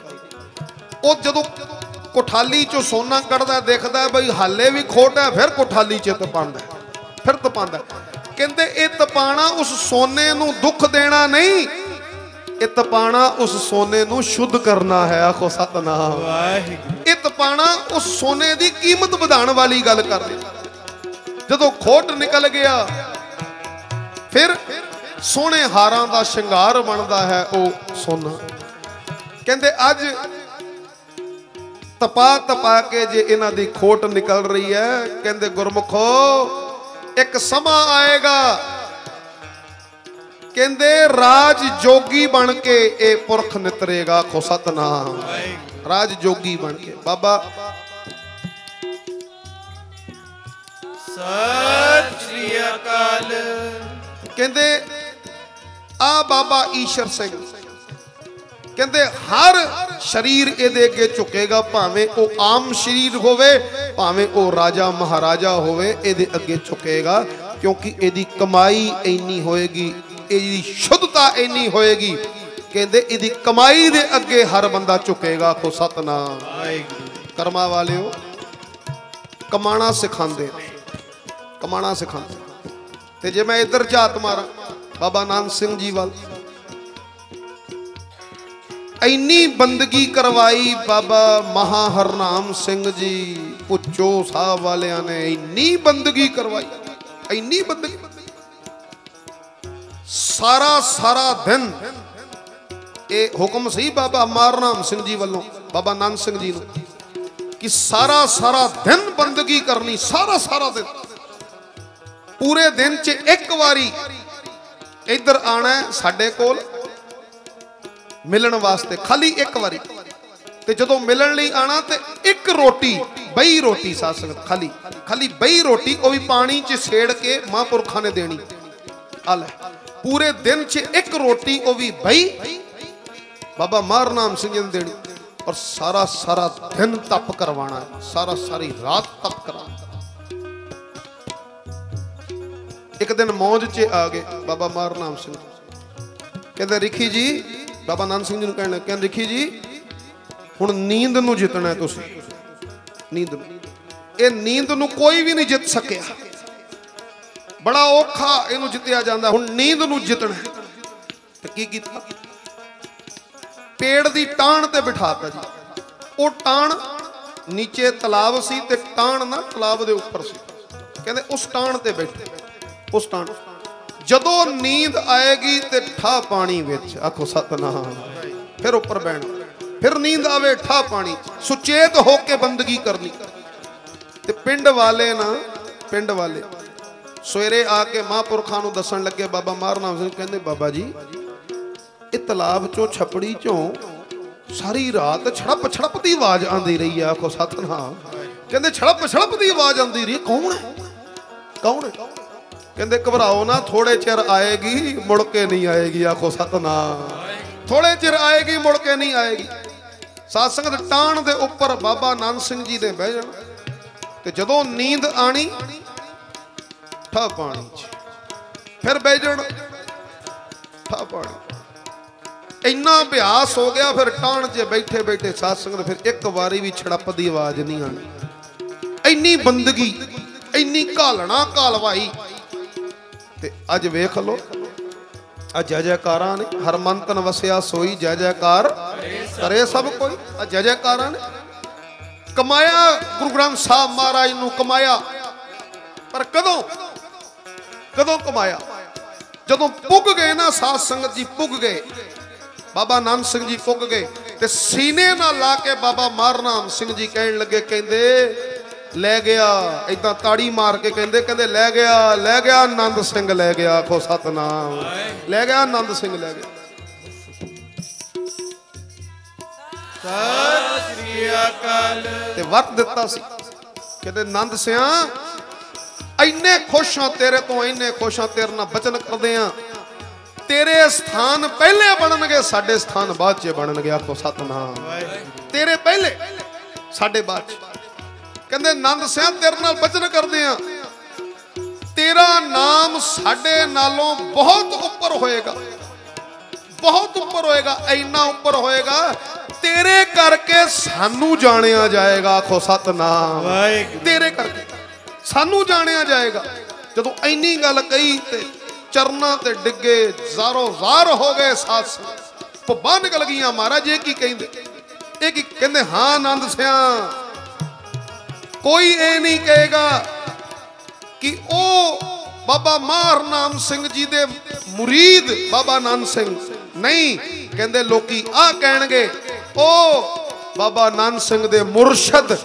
ਉਹ ਜਦੋਂ ਕੋਠਾਲੀ ਚੋਂ ਸੋਨਾ ਕੱਢਦਾ, ਦੇਖਦਾ ਬਈ ਹਾਲੇ ਵੀ खोट ਹੈ, ਫਿਰ ਕੋਠਾਲੀ ਚ ਤਪਾਉਂਦਾ, ਫਿਰ ਤਪਾਉਂਦਾ। ਕਹਿੰਦੇ ਇਹ ਤਪਾਣਾ ਉਸ ਸੋਨੇ ਨੂੰ ਦੁੱਖ ਦੇਣਾ ਨਹੀਂ, ਇਹ ਤਪਾਣਾ उस सोने ਨੂੰ ਸ਼ੁੱਧ ਕਰਨਾ ਹੈ। ਆਖੋ ਸਤਨਾਮ। ਵਾਹਿਗੁਰੂ। ਇਹ ਤਪਾਣਾ उस सोने ਦੀ ਕੀਮਤ ਵਧਾਉਣ ਵਾਲੀ ਗੱਲ ਕਰਦੇ। ਜਦੋਂ ਖੋਟ ਨਿਕਲ ਗਿਆ, ਫਿਰ ਸੋਹਣੇ ਹਾਰਾਂ ਦਾ ਸ਼ਿੰਗਾਰ ਬਣਦਾ ਹੈ ਉਹ ਸੋਨਾ। ਕਹਿੰਦੇ ਅੱਜ ਤਪਾ ਤਪਾ ਕੇ ਜੇ ਇਹਨਾਂ ਦੀ ਖੋਟ ਨਿਕਲ ਰਹੀ ਹੈ, ਕਹਿੰਦੇ ਗੁਰਮੁਖੋ ਇੱਕ ਸਮਾਂ ਆਏਗਾ, ਕਹਿੰਦੇ ਰਾਜ ਜੋਗੀ ਬਣ ਕੇ ਇਹ ਪੁਰਖ ਨਿਤਰੇਗਾ। ਆਖੋ ਸਤਨਾਮ। ਰਾਜ ਜੋਗੀ ਬਣ ਕੇ। ਬਾਬਾ ਸਤਿ ਸ੍ਰੀ ਅਕਾਲ। ਕਹਿੰਦੇ ਆ ਬਾਬਾ ਈਸ਼ਰ ਸਿੰਘ कहते हर शरीर एदे अगे झुकेगा, भावें वो आम शरीर होवे भावें वो राजा महाराजा होवे, एदे अगे झुकेगा क्योंकि एदी कमाई इन्नी होएगी, एदी शुद्धता इन्नी होएगी, कहते एदी कमाई दे अगे हर बंदा झुकेगा। को सतनाम कर्मा वाले हो, कमाना सिखाते, कमाना सिखाते। तो जे मैं इधर झात मारा बाबा नानक सिंह जी वाल, इन्नी बंदगी करवाई बाबा महा हरनाम सिंह जी पुचो साहब वालिया ने, इन्नी बंदगी करवाई, इन्नी बंदगी, सारा सारा दिन ये हुक्म सी बाबा मारनाम सिंह जी वालों बाबा नानक सिंह जी ने कि सारा सारा दिन बंदगी करनी, सारा सारा दिन, पूरे दिन च एक बारी इधर आना है साडे कोल मिलन वास्ते, खाली एक बारी। तो जो मिलन लिए आना तो एक रोटी, बई रोटी साध संगत, खाली खाली बई रोटी, वह भी पानी च सेड़ के महापुरखा ने देनी। अल पूरे दिन च एक रोटी, वह भी बई बाबा मारनाम सिंह जी ने देनी। और सारा सारा दिन तप करवाना है, सारा सारी रात तप करवाना। एक दिन मौज च आ गए बाबा मारनाम सिंह कहते रिखी जी, बाबा नानक सिंह जी ने कहना कह रिखी जी हुण नींद नूं जितना है, तुसीं नींद नूं, ये नींद नूं कोई भी नहीं जित सकिया, बड़ा औखा इहनूं जित्या जांदा, हुण नींद नूं जितना है। ते की कीता, पेड़ दी टाण ते बिठाता जी। वो टाण नीचे तलाब सी ते टाण ना तलाब दे उपर सी, कहंदे उस टाण ते बैठे, उस टाण जदों नींद आएगी तो ठा पानी विच, आखो सतनाम, फिर उपर बैठना, फिर नींद आवे ठा पानी, सुचेत होके बंदगी करनी। ते पिंड वाले ना, पिंड वाले सवेरे आके महापुरखा नूं दसन लगे बाबा मारनाम सिंह कहंदे बाबा जी इह तलाब चों छपड़ी चों सारी रात छड़प छड़प की आवाज आती रही है। आखो सतनाम, कहंदे छड़प छड़प की आवाज आती रही, कौन है कौन है? कहते घबराओ ना, थोड़े चिर आएगी मुड़ के नहीं आएगी। आखो सतनाम, थोड़े चिर आएगी मुड़ के नहीं आएगी। साध संगत टाण दे उपर बाबा नानक सिंह जी ने बह जाना, ते जदों नींद आनी ठा पानी च, फिर बह जाना ठा पानी। इन्ना अभ्यास हो गया फिर टाण च बैठे बैठे साध संगत फिर एक बारी भी छड़प की आवाज नहीं आनी। इन्नी बंदगी, इन्नी घालना घालवाई। ते अज वेख लो, अज जय जयकारा ने, हर मन तन वसिया सोई जय जयकार करे सब कोई। अज जय जयकारा ने कमाया, गुरु ग्रंथ साहब महाराज नू कमाया, पर कदों कदों कमाया? जदों पुग गए ना साध संगत जी, पुग गए बाबा नानक सिंह जी, पुग गए ते सीने ना ला के बाबा मारनाम सिंह जी कहन लगे, कहंदे लै गया, इदा ताड़ी मार के कहते कहते लै गया, लै गया आनंद सिंह, लै गया। आखो सतनाम, लै गया आनंद सिंह, लै गया। सत श्री अकाल। ते वरत दिता सी, कहते नंद सिंह इन्ने खुश हाँ तेरे तो, इन्ने खुश हाँ तेरे नाल बचन करदे हां, तेरे स्थान पहले बनणगे साडे स्थान बाद च बनणगे। आखो सतनाम, तेरे पहले साडे बाद च। कहते नंद सिंह तेरे नाल बचन करते हैं, तेरा नाम साढ़े नालों बहुत उपर होएगा, बहुत उपर होएगा, इन्ना उपर होएगा तेरे करके सानू जानिया जाएगा। आखो सतनाम, तेरे करके सानू जानिया जाएगा। जदों इन्नी गल कही ते चरना ते डिगे, जारो जार हो गए सास पब्बा निकल गई। महाराज ये की कहिंदे, ये की कहिंदे? हां नंद सिंह कोई ये नहीं कहेगा कि ओ बाबा मारनाम सिंह जी दे मुरीद बाबा नानक सिंह नहीं, कहंदे लोकी आ कहणगे ओ बाबा नानक सिंह दे मुर्शद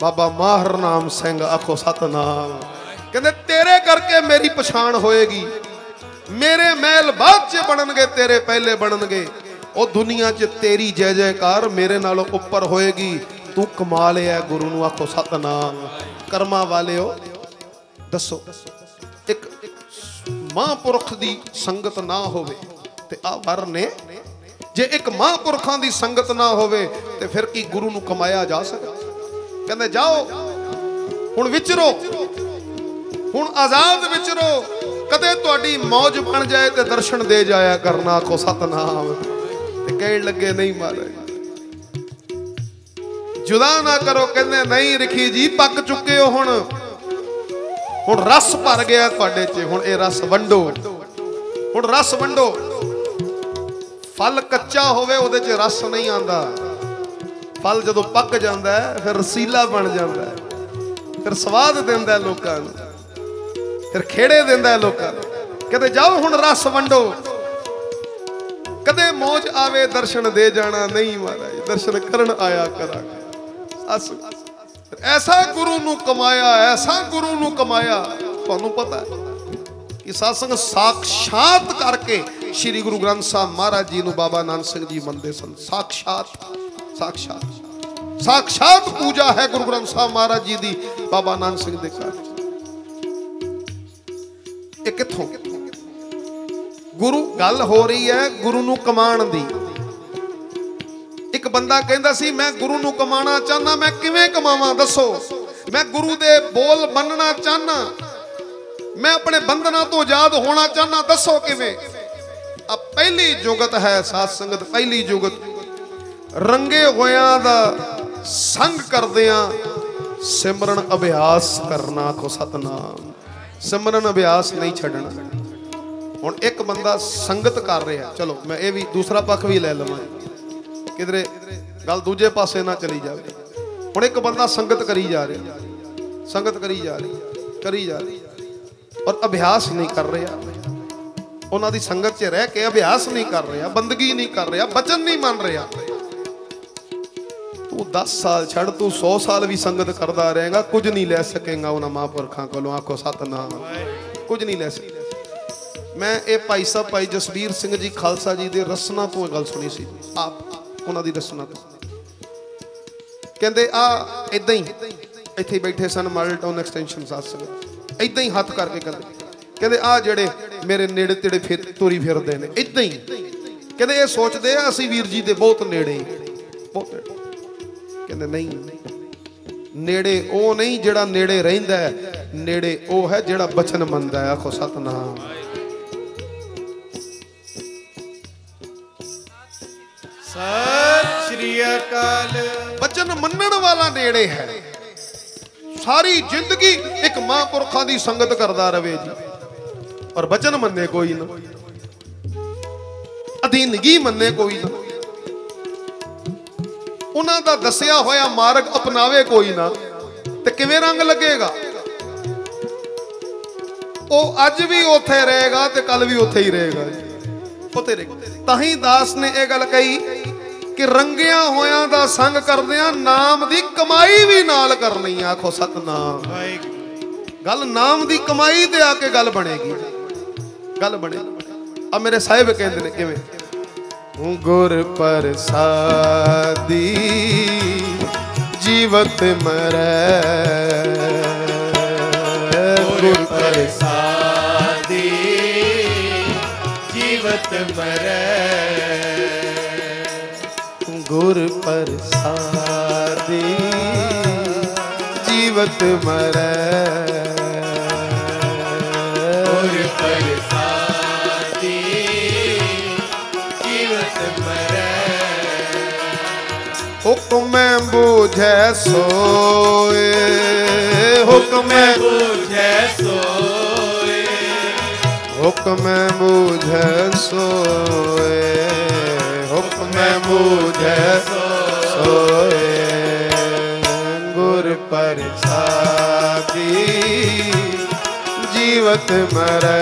बाबा मारनाम सिंह। आखो सतनाम, कहंदे तेरे करके मेरी पछाण होएगी, मेरे महल बाद च बनणगे, तेरे पहले बनणगे। ओ दुनिया च तेरी जय जयकार मेरे नालों उपर होएगी, तू कमा लिया गुरु नू। आखो सतनाम, कर्मा वाले हो। दसो एक महापुरख की संगत ना होवे ते आ वर ने जे एक महापुरखों की संगत ना होवे ते फिर की गुरु नूं कमाया जा सकदा। कहंदे जाओ हुण विचरो, हुण आजाद विचरो, कदे तुहाडी मौज बन जाए तो दर्शन दे जाया करना को सतनाम। ते कहण लगे नहीं महाराज जुदा ना करो। कहने नहीं रिखी जी पक चुके हो, हुण रस भर गया तुहाडे च, हुण ये रस वंडो, हुण रस वंडो। फल कच्चा होवे उहदे च रस नहीं आंदा, फल जदों पक जांदा है फिर रसीला बन जांदा है, फिर स्वाद दिंदा है लोकां नूं, फिर खेड़े दिंदा है लोकां नूं। कहते जाओ हुण रस वंडो, कदे मौज आवे दर्शन दे जाना नहीं महाराज, दर्शन करन आया करांगे। ऐसा गुरु नू कमाया, ऐसा गुरु नू कमाया। तुहानू पता है कि सत्संग साक्षात करके श्री गुरु ग्रंथ साहब महाराज जी नू बाबा नानक सिंह जी मनदे सन। साक्षात साक्षात साक्षात पूजा है गुरु ग्रंथ साहब महाराज जी दी बाबा नानक सिंह दे घर। ये कित्थों गुरु गल हो रही है गुरु नू कमाण दी। एक बंदा कहता सी मैं गुरु नू कमाना चाहना, मैं किवें कमावां दसो, मैं गुरु दे बोल बनना चाहना, मैं अपने बंधना तो आजाद होना चाहना, दसो किवें। अब पहली जुगत है साध संगत, पहली जुगत रंगे होयां दा संग करदियां सिमरन अभ्यास करना को सतनाम। सिमरन अभ्यास नहीं छड्डना। हुण एक बंदा संगत कर रहा, चलो मैं ये भी दूसरा पक्ष भी ले लवां किधरे गल दूजे पासे ना चली जाए। हुण एक बंदा संगत करी जा रहा, संगत करी जा रही और अभ्यास नहीं कर रहा, उन्हां दी संगत च रह के अभ्यास नहीं कर रहा, बंदगी नहीं कर रहा, बचन नहीं मान रहा। तू 10 साल छड़, तू 100 साल भी संगत करता रहेगा, कुछ नहीं लै सकेगा उन्हां महापुरखों को। आखो सतनाम, कुछ नहीं लै सके। मैं ये भाई साहब भाई जसबीर सिंह जी खालसा जी के रसना तो गल सुनी सी, आप उन्हां दी दसना तो कहते इदां ही इत्थे बैठे सन मॉडल टाउन एक्सटेंशन साहब, इदां ही हाथ करके कहते आ जिहड़े मेरे नेड़े तेड़े फिर तुरी फिरदे ने, इदां ही कहते ये सोचते असीं वीर जी दे बहुत नेड़े, बहुत नेड़े। कहते नहीं, नेड़े वो नहीं जिहड़ा नेड़े रहिंदा है, नेड़े वो है जिहड़ा बचन मनदा है। आखो सतनाम। बचन मनण वाला नेड़े है। सारी जिंदगी एक महापुरखों की संगत करता रहे जी और बचन मन्ने कोई ना, अधीनगी मन्ने कोई ना, उन्हां दा दसिया होया मार्ग अपनावे कोई ना, ते किवें रंग लगेगा? वो अज भी उत्थे रहेगा ते कल भी उत्थे ही रहेगा। ताही दास ने यह गल कही कि रंगिया होया दा संग करदियां नाम दी कमाई भी नाल करनी। आखो सतनाम। गल नाम दी कमाई ते आके गल बनेगी, गल बनेगी। अब मेरे साहिब कहंदे ने किवें गुर परसादी जीवत मरै, गुर परसादी जीवत मरै, गुर परसादी जीवत मरै, गुर परसादी जीवत मरै। हुक्म बूझे सोए, हुक्म बूझे सोए, हुक्म बूझे सोए, हुक्म बूझे सोए, गुर परसादी जीवत मरै,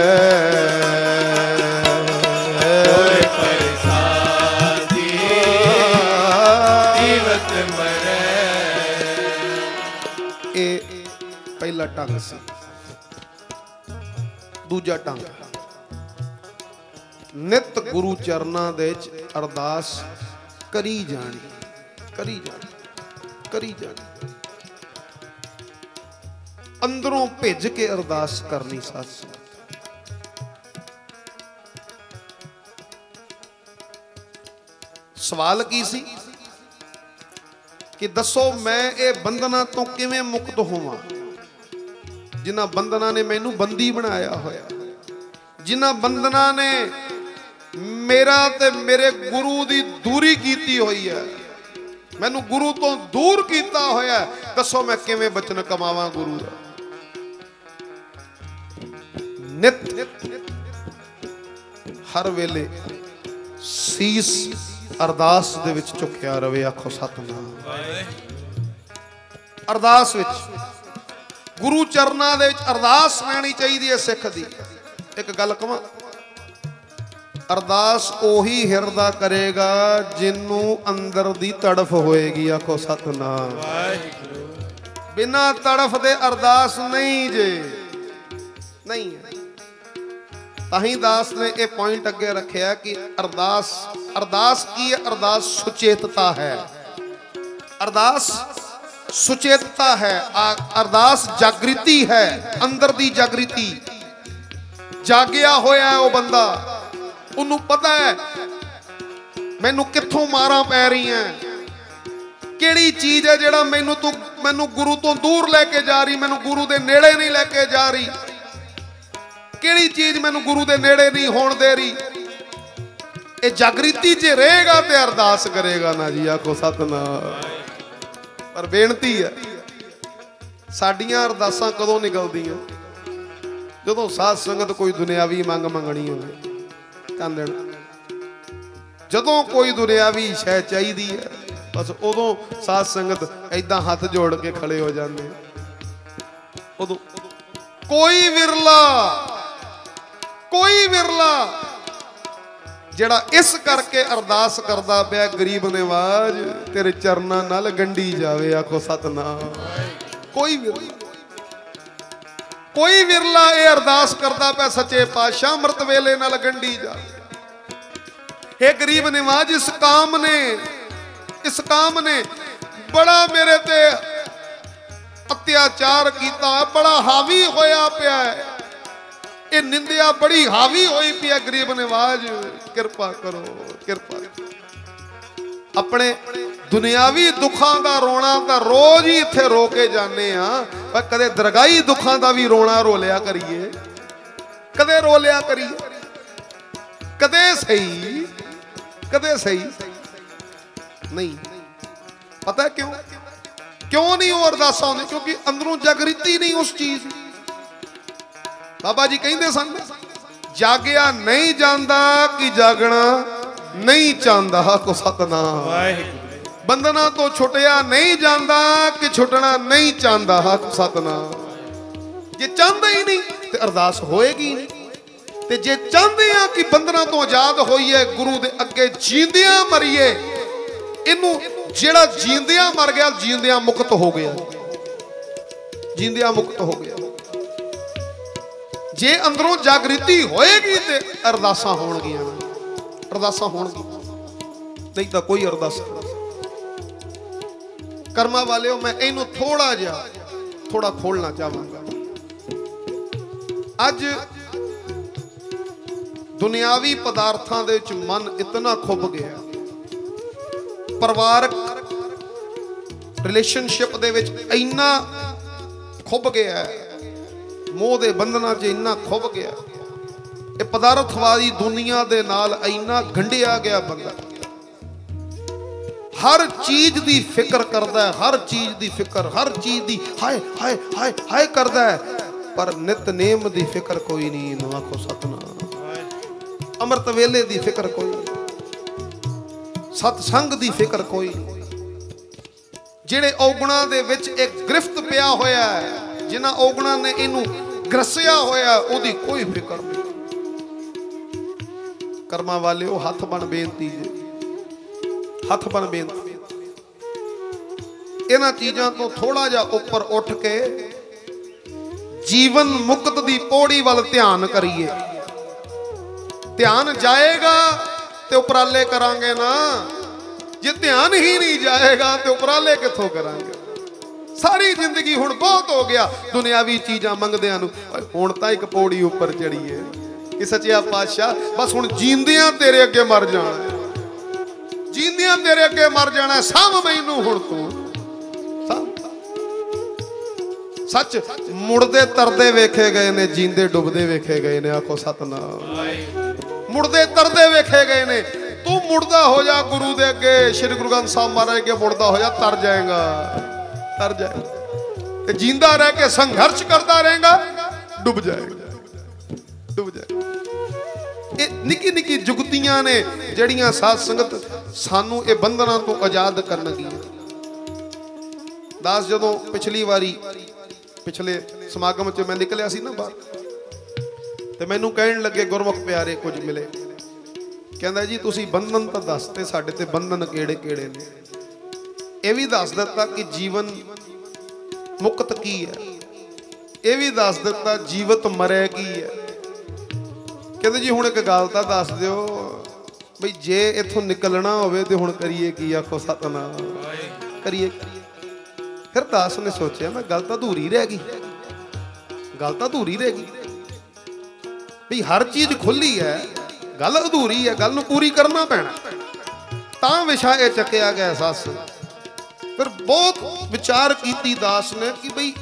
गुर परसादी जीवत मरै। ये पहला ढंग सी। दूजा ढंग नित गुरु चरणों दे अरदास करी जानी, करी जानी, करी जानी, अंदरों भिज के अरदास करनी। सत्संग सवाल की सी कि दसो मैं ये बंधना तो किवें मुक्त होवां जिन्हां बंधना ने मैनू बंदी बनाया होया, जिन्हां बंधना ने मेरा ते मेरे गुरु की दूरी कीती हुई है, मैनू गुरु तो दूर किया होया, दसो मैं किवें बचन कमावां गुरु दा। नित हर वेले सीस अरदास दे विच झुकिया रवे, आखो सतनाम। अरदास विच गुरु चरना दे विच अरदास रहनी चाहिए है सिख दी। एक गल कहां, अरदास ओही हिरदा करेगा जिन्नू अंदर दी तड़फ होएगी, आखो सतनाम। बिना तड़फ दे अरदास नहीं जे, नहीं है। ताहीं दास ने यह पॉइंट अगे रखा कि अरदास, अरदास की अरदास सुचेतता है, अरदास सुचेतता है, अरदास जागृति है, अंदर दी जागृति। जागिया होया है वो बंदा, उन्होंने पता है मैनू कित्थों मारा पै रही है, केड़ी चीज है जिहड़ा मैनू तू मैनू गुरु तो दूर लेके जा रही, मैनू गुरु दे नेड़े नहीं लेके जा रही, केड़ी चीज मैनू गुरु दे नेड़े नहीं होण दे रही। ए जागृति जे रहेगा ते अरदास करेगा ना जी, आखो सतनाम। पर बेनती है, साडियां अरदासां कदों निकलदियां, जदों साध संगत कोई दुनियावी मंग मंगणी होवे कर देना, जदों कोई दुनियावी शै चाहीदी है बस उदों साध संगत ऐदां हथ जोड़ के खड़े हो जांदे। उदों कोई विरला, कोई विरला जिहड़ा इस करके अरदास करदा पिया, गरीब निवाज तेरे चरना नाल गंढी जावे, आखो सतनाम। कोई विरला, कोई विरला ये अरदास करदा पिया सच्चे पातशाह अमृत वेले नाल गंढी जावे। हे गरीब निवाज, इस काम ने बड़ा मेरे ते अत्याचार किया, बड़ा हावी होया पिया है, ये निंदिया बड़ी हावी होई पी है, गरीब निवाज कृपा करो, कृपा। अपने दुनियावी दुखां दा रोना ता रोज ही इत्थे रो के जाने हां, पर कदे दरगाही दुखां दा भी रोना रो लिया करिए, कदे रो लिया करिए, कदे सही, कदे सही। नहीं पता क्यों, क्यों नहीं वो अरदासां होंदी, क्योंकि अंदरों जागृति नहीं उस चीज़। बाबा जी कहिंदे सन, जागिया नहीं जांदा कि जागना नहीं चाहता, को सतनाम। बंधना तो छुटिया नहीं जांदा कि छुटना नहीं चाहता, को सतनाम। जे चाहता ही नहीं तो अरदास होएगी नहीं, ते जे चाहते हैं कि बंधना तो आजाद होइए, गुरु दे अगे जींदिया मरीए। इनू जिहड़ा जींदिया मर गया, जींदिया मुक्त हो गया, जींदिया मुक्त हो गया। जे अंदरों जागृति होएगी तो अरदासा होणगियां, अरदासा होणगियां, नहीं तो कोई अरदासा। कर्मा वाले हो, मैं इनू थोड़ा खोलना चाहांगा। अज दुनियावी पदार्थां दे विच मन इतना खुभ गया, परिवारक रिलेशनशिप दे विच इन्ना खुभ गया है, मोह के बंधना च इन्ना खुभ गया, ये पदार्थवादी दुनिया के नाल इन्ना गंढिया गया बंदा, हर चीज़ की फिक्र करता है, हर चीज़ की फिक्र, हर चीज़ की हाय हाय हाय हाय करता है, पर नित नेम की फिक्र कोई नहीं। आखो सतनाम। अमृत वेले की फिक्र कोई नहीं, सतसंग की फिक्र कोई नहीं। जिहड़े औगुणा दे विच एक गिरफ्त पिया होया है, जिन्हां औगुणा ने इनू ग्रसिया होया, उदी कोई फिक्र नहीं। कर्मा वाले वो हथ बन बेनती है, हथ बन बेनती। इन्हां चीज़ां तो थोड़ा जा उपर उठ के जीवन मुक्त दी पौड़ी वाल ध्यान करिए। ध्यान जाएगा तो उपराले करांगे ना, जे ध्यान ही नहीं जाएगा तो उपराले किथों करांगे। सारी जिंदगी हुण बहुत हो गया दुनियावी चीज़ां मंगदियां नूं, हुण तां एक पौड़ी उपर चढ़ीए कि सच्चिआ पातशाह बस हुण जींदियां तेरे अगे मर जाण, जींदियां तेरे अगे मर जाना, साम मैनू हुण तू। सच मुड़दे तरदे वेखे गए ने, जींदे डुबदे वेखे गए ने। आखो सतनाम। मुड़दे तरदे वेखे गए ने। तू मुड़दा हो जा गुरु दे अगे, श्री गुरु ग्रंथ साहब महाराज अगे मुड़दा हो जा, तर जाएगा, तर जाएगा। जींदा रह के संघर्ष करता रहेगा, डुब जाएगा, डुब जाएगा। निकी निकी जुगतियां ने जड़ियां साध संगत सानू ये बंधना तो आजाद करन लगियां। दास जदों पिछली वारी पिछले समागम च मैं निकलिया सी ना बाहर, ते मैनू कहण लगे गुरमुख प्यारे कुछ मिले, कहता जी तुसी बंधन तो दसते, साढ़े ते बंधन केड़े केड़े ने। यह भी दस दिता कि जीवन मुक्त की है, यह भी दस दिता जीवत मरै की है। कहते जी हुण एक गल तां दस दिओ बई, जे इथों निकलना होवे ते हुण करिए की? आखो सतनाम, करिए। फिर दास ने सोचिया मैं गल तां अधूरी रह गई, गल तां अधूरी रह गई बई, हर चीज़ खुली है, गल अधूरी है, गल पूरी करना पैना। तां विशा यह चकिया गया सास। फिर बहुत विचार की दास ने कि बई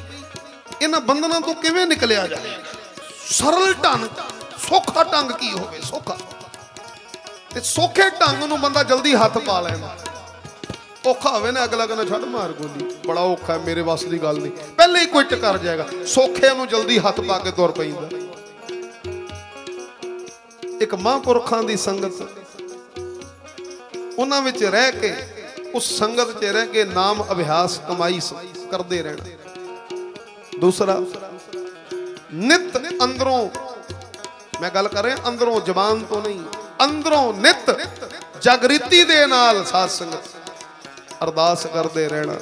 इन्हां बंधना तो किवें निकलिया जाए, सरल ढंग, सौखा ढंग की होवे, सौखा। ते सौखे ढंग नूं बंदा जल्दी हथ पा लैंदा, औखा होवे ना अगला कहना छड़ मार गोली, बड़ा औखा है, मेरे वास की गल नहीं, पहले ही क्विट कर जाएगा। सौखे नूं जल्दी हथ पा के तुर पैंदा। एक महापुरखों की संगत, उन्होंने रह के, उस संगत च रह के नाम अभ्यास कमाई करते रहना। दूसरा नित अंदरों, मैं गल कर रहा अंदरों, जबान तो नहीं, अंदरों नित जागृति दे नाल साध संगत अरदास करते रहना,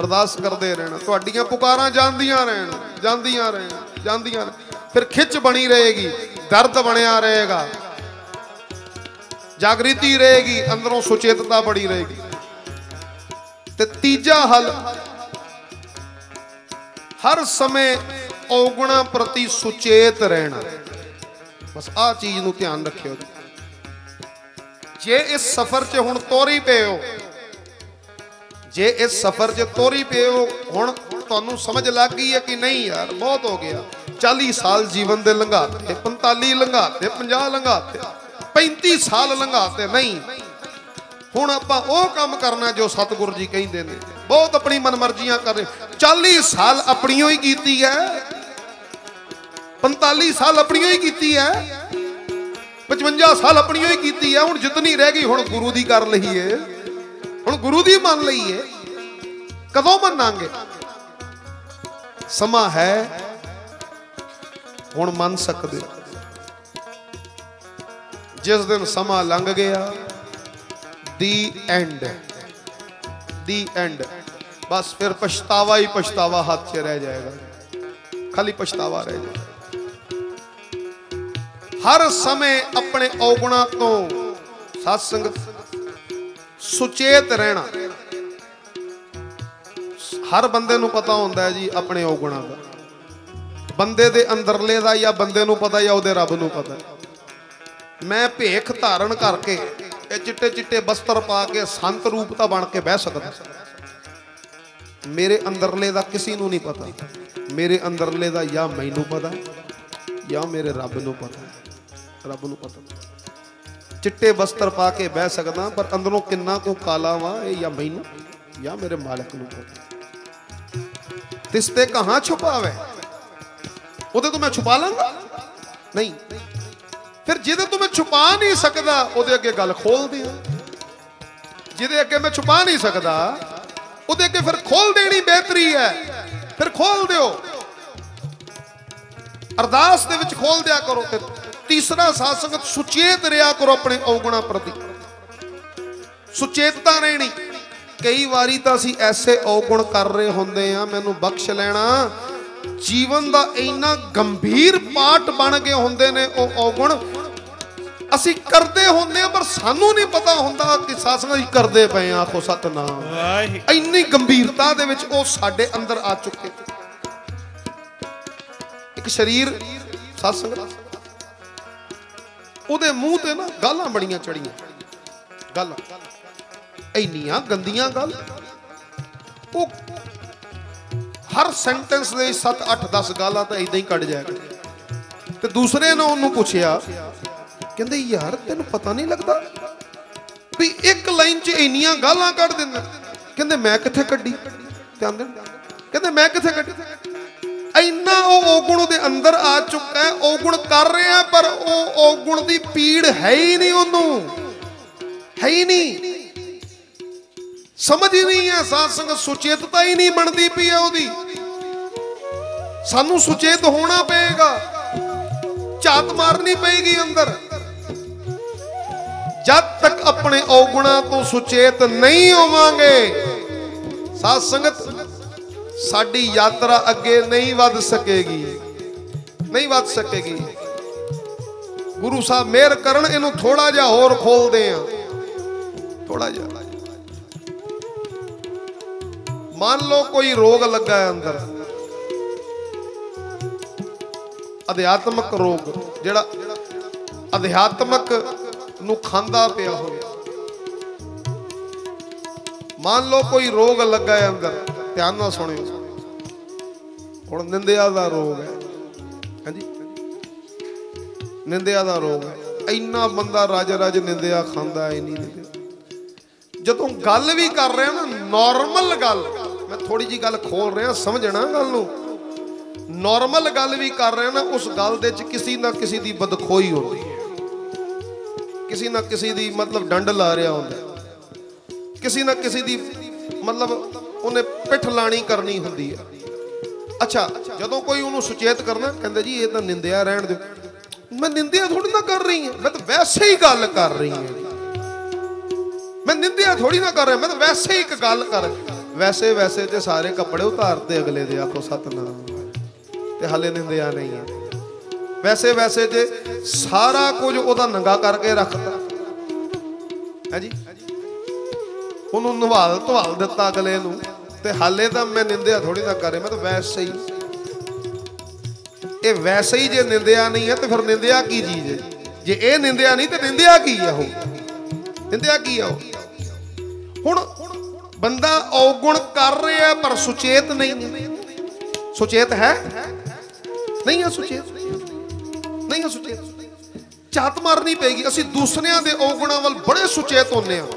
अरदास करते रहना। तुहाड़ियां पुकारां जांदियां रहन, जांदियां रहन, जांदियां रहन। फिर खिच बनी रहेगी, दर्द बनया रहेगा, जागृति रहेगी, अंदरों सुचेतता बड़ी रहेगी। ते तीजा हल, हर समय औगुणा प्रति सुचेत रहना। बस आ चीज नूं ध्यान रखियो। जे इस सफर च हुण तोरी पे हो, जे इस सफर च तोरी पे हो, हुण तुहानूं समझ लग गई है कि नहीं यार बहुत हो गया, 40 साल जीवन दे लंघाते, 45 लंघाते, 50 लंघाते, 35 साल लंघाते। नहीं, हुण आपां ओह काम करना जो सतगुरु जी कहिंदे ने। बहुत अपनी मनमर्जियां कर रहे, 40 साल अपनियों ही कीती है, 45 साल अपनियों ही कीती है, 55 साल अपनियों ही कीती है। हुण जितनी रह गई हुण गुरु दी कर लईए, हुण गुरु दी मन लईए। कदों मनांगे? समा है हुण मन सकदे। जिस दिन समा लंघ गया, दी एंड, दी एंड, बस फिर पछतावा ही पछतावा हाथ से रह जाएगा, खाली पछतावा रह जाएगा। हर समय अपने औगुणा तो साध संगत सुचेत रहना। हर बंदे नूं पता होंदा है जी अपने औगुणा का, बंदे दे अंदरले दा या बंदे नूं पता या उहदे रब नूं पता। मैं भेख धारण करके चिट्टे चिट्टे वस्त्र पा के संत रूप तां बन के बह सकदा, मेरे अंदरले दा किसी नूं नहीं पता। मेरे अंदरले दा या मैनूं पता या मेरे रब नूं पता, रब नूं पता। चिट्टे वस्त्र पा के बह सकदा, पर अंदरों किन्ना को काला वा या मैनूं या मेरे मालिक नूं पता। तिसते कहाँ छुपावे, उहदे तो मैं छुपा लांगा नहीं। फिर जिहदे तो मैं छुपा नहीं सकदा उहदे अगे गल खोल दे, जिहदे अगे मैं छुपा नहीं सकदा उहदे अगे फिर खोल देनी बेहतरी है। फिर खोल दिओ, अरदास दे विच खोल दिया करो। ते तीसरा साध संगत सुचेत रहा करो अपने औगुणा प्रति, सुचेतता रहनी। कई वारी तां असीं ऐसे औगुण कर रहे हुंदे आ, मैनूं बख्श लेना, जीवन का इन्ना गंभीर पाठ बन गए होंदे ने ओह औगुण। असी करते होंदे पर सानू नहीं पता होंदा कि सास नाल करदे पए आ। आखो सतनाम। इन्नी गंभीरता दे विच ओह साडे अंदर आ चुके। एक शरीर सास ओहदे मूंह ते ना गालां बड़ियां चढ़ियां, गालां इन्नियां गंदियां गल हर सेंटेंस दे 7 8 10 गालां तां इदां ही कट जाएगा। ते दूसरे ने उन्होंने पूछया कहंदे यार तैनूं पता नहीं लगता भी एक लाइन च इन्नियां गालां कट दिंदा। कहंदे मैं कित्थे कड्डी ध्यान देण कहंदे मैं कित्थे कड्डी इन्ना औगुण दे अंदर आ चुका है औगुण कर रहे हैं पर औगुण दी पीड़ है ही नहीं उन्होंने है ही नहीं समझ ही नहीं है सत्संग सुचेतता ही नहीं बनती पी है उदी सानू सुचेत होना पेगा झात मारनी पेगी अंदर। जब तक अपने औगुणा तो सुचेत नहीं होवांगे सत्संगत साडी यात्रा अगे नहीं वध सकेगी नहीं वध सकेगी। गुरु साहब मेहर करन इनू थोड़ा जा होर खोल दे थोड़ा जा। मान लो कोई रोग लगा है अंदर अध्यात्मक रोग जिहड़ा अध्यात्मक नू खांदा पिया हो। मान लो कोई रोग लगा है अंदर ध्यान नाल सुनियो हुण निंदिया दा रोग है हां जी निंदिया दा रोग है। इन्ना बंदा राज राज निंदिया खांदा है नहीं जदों गल भी कर रहे ना नॉर्मल गल मैं थोड़ी जी गल खोल रहा समझना गल नूं नॉर्मल गल भी कर रहा ना उस गल दे च किसी ना किसी दी बदखोई होंदी है किसी ना किसी दी मतलब डंड ला रहा होंदा है किसी ना किसी दी मतलब उन्हें पिठ लाणी करनी होंदी है। अच्छा जदों कोई उन्होंने सुचेत करना कहंदे जी ये तां निंदिया रहण दिओ। मैं निंदिया थोड़ी ना कर रही है मैं तो वैसे ही गल कर रही है मैं निंदिया थोड़ी ना कर रहा मैं तो वैसे ही एक गल कर वैसे वैसे ते सारे कपड़े उतारते अगले दे आखो सतनाम ते हाले निंदिया नहीं है वैसे वैसे ते सारा कुछ ओदा नंगा करके रखता है जी उन्होंने नवाल धवाल दिता अगले नूं ते हाले तां मैं निंदिया थोड़ी ना कर रहा मैं तो वैसे ही ये वैसे ही जे निंदिया नहीं है तो फिर निंदिया की चीज है जे ये निंदिया नहीं तो निंदिया की है हो निंदिया की है हो। हुण बंदा औगुण कर रहा है पर सुचेत नहीं है सुचेत है नहीं है सुचेत नहीं है सुचेत झात मारनी पेगी। असीं दूसरियां दे औगुणां वल बड़े सुचेत होंदे हां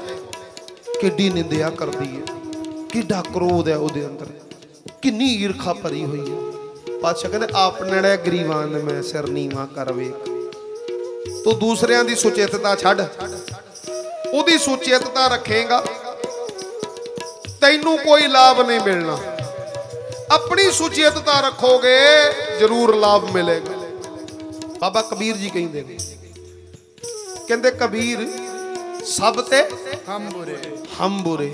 किड्डी निंदिया करदी है किड्डा क्रोध है उहदे अंदर किन्नी ईरखा भरी हुई है। पातशाह कहंदे आपणे गरीबान मैं सिर नीवा कर वेख तूं दूसरियां दी सुचेतता छड्ड उहदी सुचेतता रखेगा तैनू कोई लाभ नहीं मिलना। अपनी सुचेतता रखोगे जरूर लाभ मिलेगा। बाबा कबीर जी कहते कबीर सब ते हम बुरे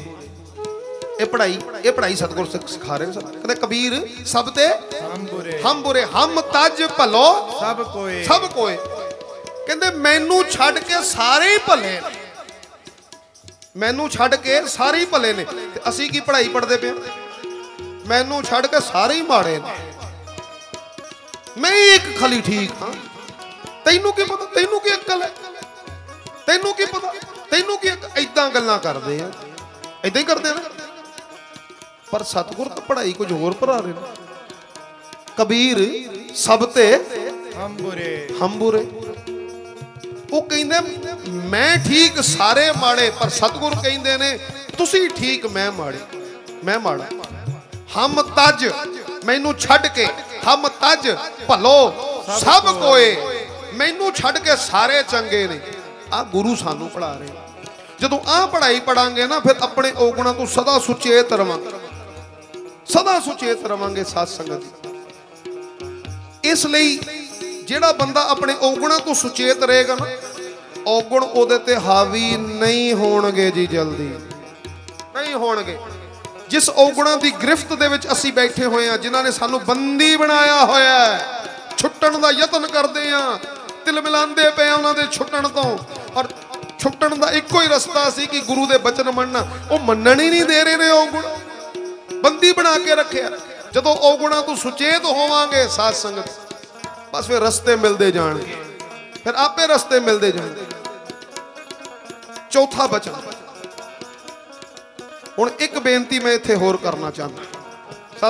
ये पढ़ाई सतगुर सिखा रहे कहते कबीर सब ते हम बुरे हम तज भलो सब कोई कहते मैनू छड़ के सारे ही भले मैनू छड़ के सारे ही भले ने ते असी की पढ़ाई पढ़ते पे मैनू छड़ के सारे ही माड़े ने मैं एक खाली ठीक हाँ तैनू की पता तैनू की अक्ल है तैनू की पता तैनू की इदां गल्लां करदे आ इदां ही करदे ने पर सतगुर तो पढ़ाई कुछ होर भरा रहे ने। कबीर सब ते हम बुरे वो कहते मैं ठीक सारे माड़े पर सतगुर कहते ने तुसी ठीक मैं माड़े मैं माड़ा हम तज मैनू छड़ के हम तज भलो सब कोए मैनू छड़ के सारे चंगे ने। आ गुरु सानू पढ़ा रहे जदों आ पढ़ाई पढ़ांगे ना फिर अपने औगुणा तो सदा सुचेत रवांगे साथ संगत। इसलिए जिहड़ा बंदा अपने औगुणा तो सुचेत रहेगा ना औगुण ओहदे ते हावी नहीं होणगे जी जल्दी नहीं होणगे। जिस औगुणा की गिरफ्त दे विच असीं बैठे होए हां जिन्हां ने सानू बंदी बनाया होया है छुट्टण दा यतन करदे हां तिलमिलांदे पए उहनां दे छुट्टण तो और छुट्टण दा इक्को ही रस्ता सी कि गुरु दे बचन मनना ओह मनण ही नहीं दे रहे ने औगुण बंदी बना के रखिआ। जदों औगुणा तो सुचेत होवांगे साध संगत बस फिर रस्ते मिलते जाएंगे फिर आपे रस्ते मिलते जाएंगे। चौथा बचन हुण एक बेनती मैं इत्थे होर करना चाहना,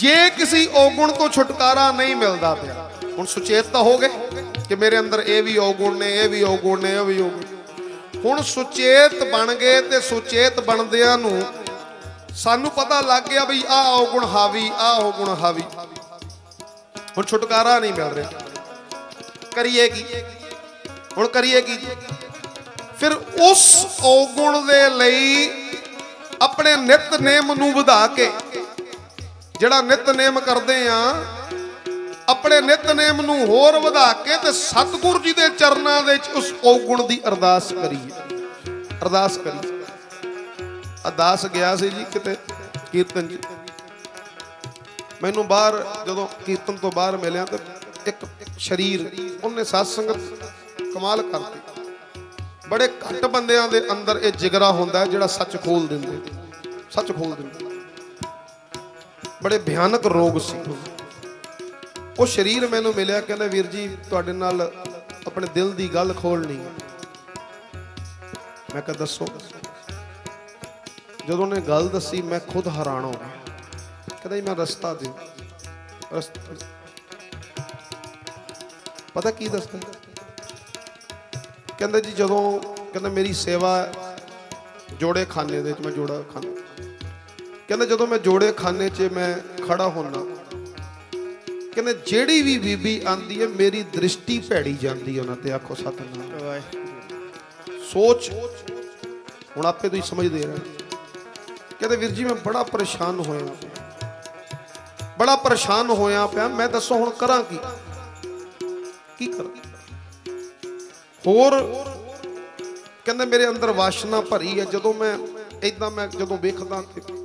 जे किसी औगुण तो छुटकारा नहीं मिलता पिया, हुण सुचेत तो हो गए कि मेरे अंदर ये भी औगुण ने, ये भी औगुण ने, ये भी औगुण, हुण सुचेत बन गए तो सुचेत बनदियां नूं सानू पता लग गया भी आ औगुण हावी, आ औगुण हावी, हुण छुटकारा नहीं मिल रहा, करिए की हुण, करिए की फिर उस औगुण दे लई अपने नित नेम नूं वधा के जिहड़ा नित नेम करदे आ अपने नित नेम नूं होर वधा के ते सतगुरु जी दे चरनां दे विच उस औगुण दी अरदास करिए, अरदास करिए। अरदास गया सी जी किते कीर्तन जी, मैनूं बाहर जदों कीर्तन तो बाहर मिलिया ते एक शरीर उन्हें साध संगत कमाल करती, बड़े घट बंदियां दे अंदर ये जिगरा होंदा है जिहड़ा सच खोल दिंदे, सच खोल दिंदे। बड़े भयानक रोग सी वो शरीर मैनूं मिलिया, कहंदा वीर जी तुहाडे नाल अपने दिल की गल खोलनी है। मैं कहा दसो। जदों उन्हें गल दसी मैं खुद हैरान हो गया, कहंदा जी मैं रस्ता दे, पता की दसदा, कहते जी जदों कहते मेरी सेवा जोड़े खाने दे, मैं जोड़ा खाना, कहते जदों मैं जोड़े खाने च मैं खड़ा होना, कहते जेड़ी भी बीबी आती है मेरी दृष्टि भैड़ी जाती है उन्होंने, आखो सतनाम। सोच हूँ आपे तुम समझ दे रहे। कहते वीर जी मैं बड़ा परेशान होया, बड़ा परेशान होया पाया, मैं दसो हूँ करा की करा, होर कहते मेरे अंदर वासना भरी है, जदों मैं इदा मैं जदों वेखदा कहते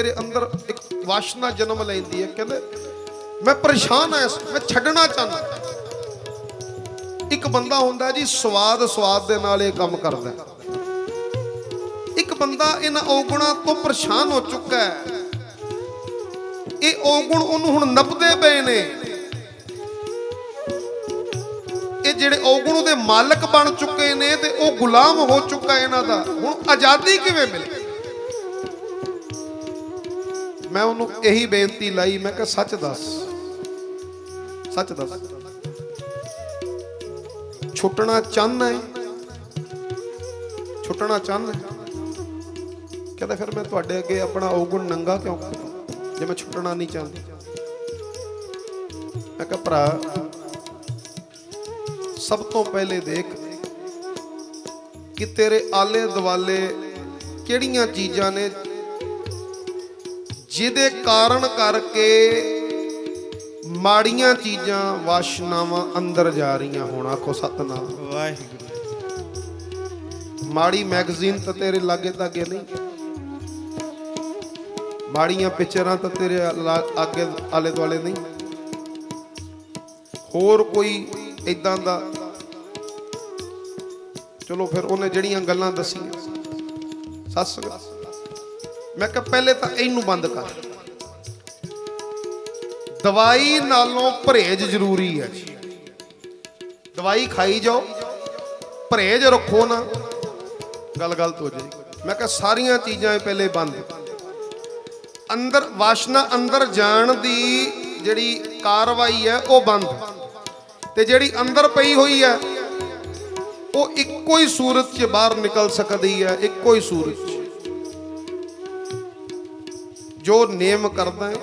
मेरे अंदर एक वासना जन्म लेंदी है, कहते मैं परेशान है, मैं छड्डना चाहना। एक बंदा होंदा जी स्वाद स्वाद दे नाल इह काम करदा, एक बंदा इन औगुणों तो परेशान हो चुका है, ये औगुण उन्होंने हुण नपदे पए ने, ਜਿਹੜੇ ਔਗੁਣਾਂ ਦੇ ਮਾਲਕ ਬਣ ਚੁੱਕੇ ਨੇ ਤੇ ਉਹ ਗੁਲਾਮ ਹੋ ਚੁੱਕਾ ਇਹਨਾਂ ਦਾ, ਹੁਣ ਆਜ਼ਾਦੀ ਕਿਵੇਂ ਮਿਲੇ। ਮੈਂ ਉਹਨੂੰ ਇਹੀ ਬੇਨਤੀ ਲਾਈ, ਮੈਂ ਕਿਹਾ ਸੱਚ ਦੱਸ, ਸੱਚ ਦੱਸ, ਛੁੱਟਣਾ ਚਾਹਨਾ ਹੈ, ਛੁੱਟਣਾ ਚਾਹਨਾ। ਕਹਿੰਦਾ ਫਿਰ ਮੈਂ ਤੁਹਾਡੇ ਅੱਗੇ ਆਪਣਾ ਔਗੁਣ ਨੰਗਾ ਕਿਉਂ ਕਰਾਂ ਜੇ ਮੈਂ ਛੁੱਟਣਾ ਨਹੀਂ ਚਾਹੁੰਦਾ। ਮੈਂ ਕਿਹਾ ਭਰਾ सब तो पहले देख कि तेरे आले दुआले केड़ियां चीज़ां ने जिदे कारण करके माड़ियां चीज़ां वासनावां अंदर जा रही होना। आखो सतनाम वाहिगुरू। माड़ी मैगजीन तो तेरे लागे तागे नहीं, माड़ियां पिक्चरां तो तेरे आगे आले दुआले नहीं, होर कोई इदां दा। चलो फिर उन्हें जड़ियां गल्लां दसियां सस, मैं कहा पहले तो इनू बंद कर, दवाई नालों परहेज जरूरी है, दवाई खाई जाओ परहेज रखो ना, गल गलत हो जाएगी। मैं कहा सारियां चीज़ां पहले बंद, अंदर वासना अंदर जान दी जड़ी कार्रवाई है वह बंद, ते जिहड़ी अंदर पई हुई है वो इक्को ही सूरत च बाहर निकल सकती है, इक्को ही सूरत जो नेम करदा है,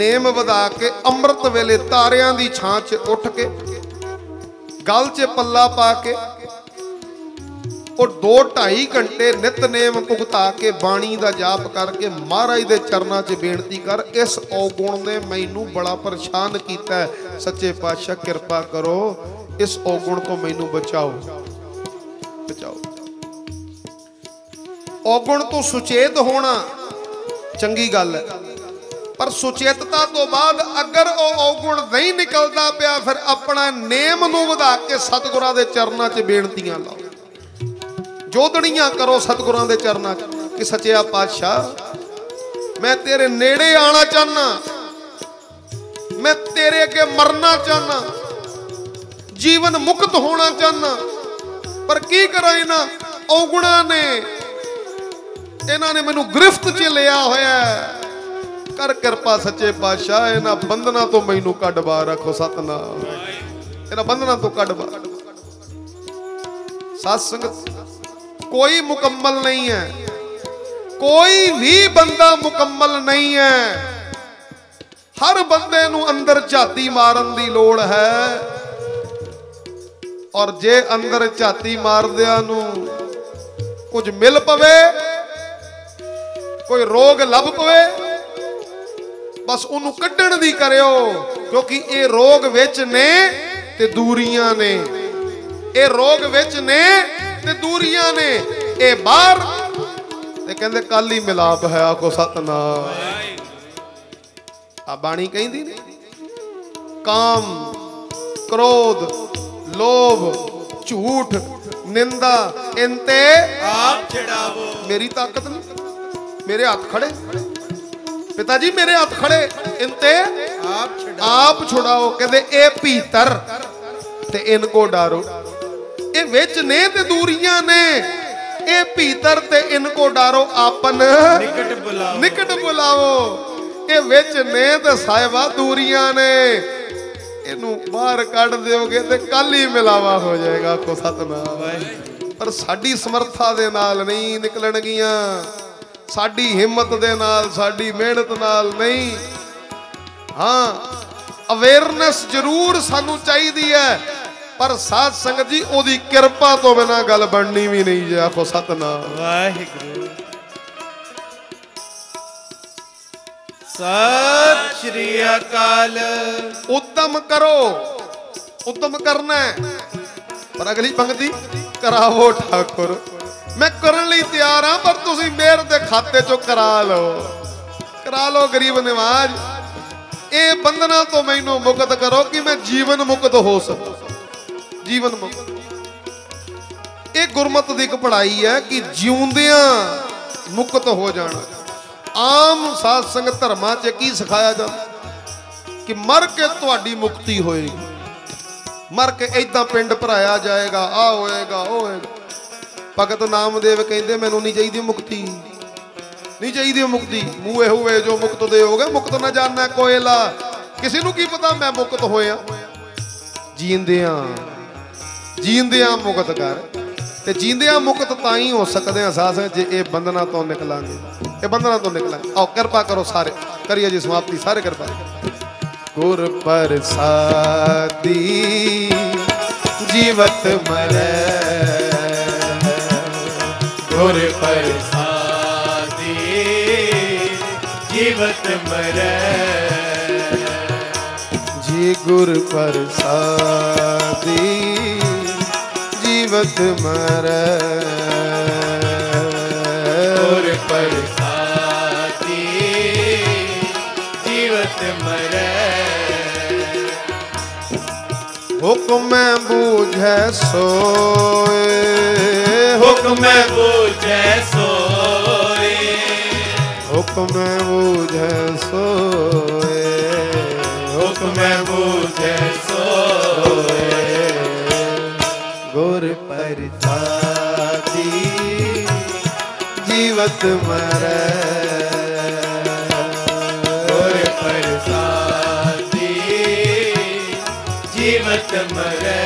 नेम वधा के अमृत वेले तारियां दी छां च उठ के गल च पल्ला पा के और 2-2.5 घंटे नित नेम भुगता के बाणी का जाप करके महाराज के चरणों च बेनती कर, इस औगुण ने मैनू बड़ा परेशान किया, सच्चे पातशाह कृपा करो इस औगुण तो मैनू बचाओ, बचाओ। औगुण तो सुचेत होना चंगी गल है, पर सुचेतता तो बाद अगर वह औगुण नहीं निकलता पाया फिर अपना नेम नूं वधा के सतगुरां दे चरणों च बेनतियां लाओ, जोदड़ियां करो सतगुरां दे चरना कि सच्चा पातशाह मैं तेरे नेड़े आना चाहना, मैं तेरे अगे मरना चाहना, जीवन मुक्त होना चाहना, पर की करा इन्हां औगुणा ने इन्हां ने मैनू गिरफ्त च लिया होया है। कर कृपा सच्चे पातशाह, इन्हां बंधना तो मैनू कढ बाहर रखो। सतनाम इन्हां बंधना तो कढ बाहर। साध संगत कोई मुकम्मल नहीं है, कोई भी बंदा मुकम्मल नहीं है। हर बंदे नू अंदर झाती मारन दी लोड़ है, और जे अंदर झाती मारदियां नू कुछ मिल पवे, कोई रोग लभ पवे, बस उन्हूं कड्ढण दी करियो, क्योंकि ये रोग विच ने ते दूरियां ने, ये रोग विच ने ते दूरियां ने, ये बाहर ते कहंदे कल ही मिलाप है। आखो सतनाम। आ बाणी कहंदी काम क्रोध लोभ झूठ निंदा इनते आप छिड़ावो। मेरी ताकत नहीं, मेरे हाथ खड़े पिताजी, मेरे हाथ खड़े। इनते आप छुड़ाओ। कहते ए पीतर ते इनको डारो। ये विच ने ते दूरियां ने, ये भीतर ते इनको डारो। आपन निकट बुलाओ। ये विच ने ते साहिबा दूरियां ने, इनू बाहर कढ़ दोगे ते कल ही मिलावा हो जाएगा। को सतनाम। पर साडी समर्था दे नाल नहीं निकलणगियां, साडी हिम्मत दे नाल, साडी मेहनत नाल नहीं। हाँ, अवेयरनेस जरूर सानू चाहिदी है, पर साध संगत जी ओदी कृपा तो बिना गल बननी भी नहीं जी। आखो सतनाम। वाहिगुरू। सत श्री अकाल। उद्यम करो, उद्यम करना है, पर अगली पंक्ति करावो ठाकुर। मैं करने लिए तैयार हाँ, पर तुसी मेरे दे खाते चो करा लो गरीब नवाज। ए बंधना तो मैनू मुक्त करो कि मैं जीवन मुक्त हो सकूं। जीवन मुक्त एक गुरमत की एक पढ़ाई है कि जीवंदियां मुक्त हो जाना। आम साध संगत धर्मां च की सिखाया जाता कि मर के तुहाडी मुक्ति होएगी, मर के इदां पिंड भराया जाएगा, आ होएगा ओ होएगा। भगत नामदेव कहंदे मैनूं नहीं चाहिए मुक्ति, नहीं चाहिए मुक्ति। मूहे होवे जो मुक्त दे हो गए, मुक्त ना जाना कोयला। किसी नूं की पता मैं मुक्त होया। जींदियां जींदियां मुक्त कर, ते जींदियां मुक्त ताई हो सकते हैं सास जे ये बंधना तो निकलांगे। ये बंधना तो निकलांगे। आओ कृपा करो सारे, करिए जी समाप्ति सारे कृपा। गुरपरसादी जीवत मरै, गुरपरसादी जीवत मरै। गुरप्रसादी जीवत मरै, गुरप्रसादी जीवत मरै। हुक्म बूझै सोए, हुक्म बूझै सोए, हुक्म बूझै सोए, हुक्म बूझे सोए। गुरप्रसादी जीवत मरै, गुरप्रसादी जीवत मरै।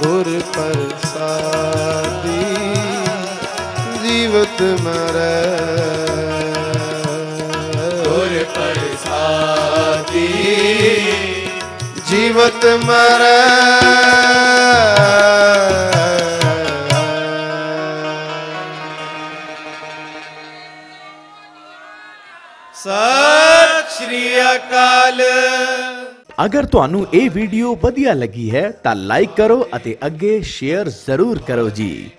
गुरप्रसादी जीवत मरै, जीवत मरै। सत श्री अकाल। अगर तुहानू ये वीडियो वधिया लगी है तो लाइक करो और अगे शेयर जरूर करो जी।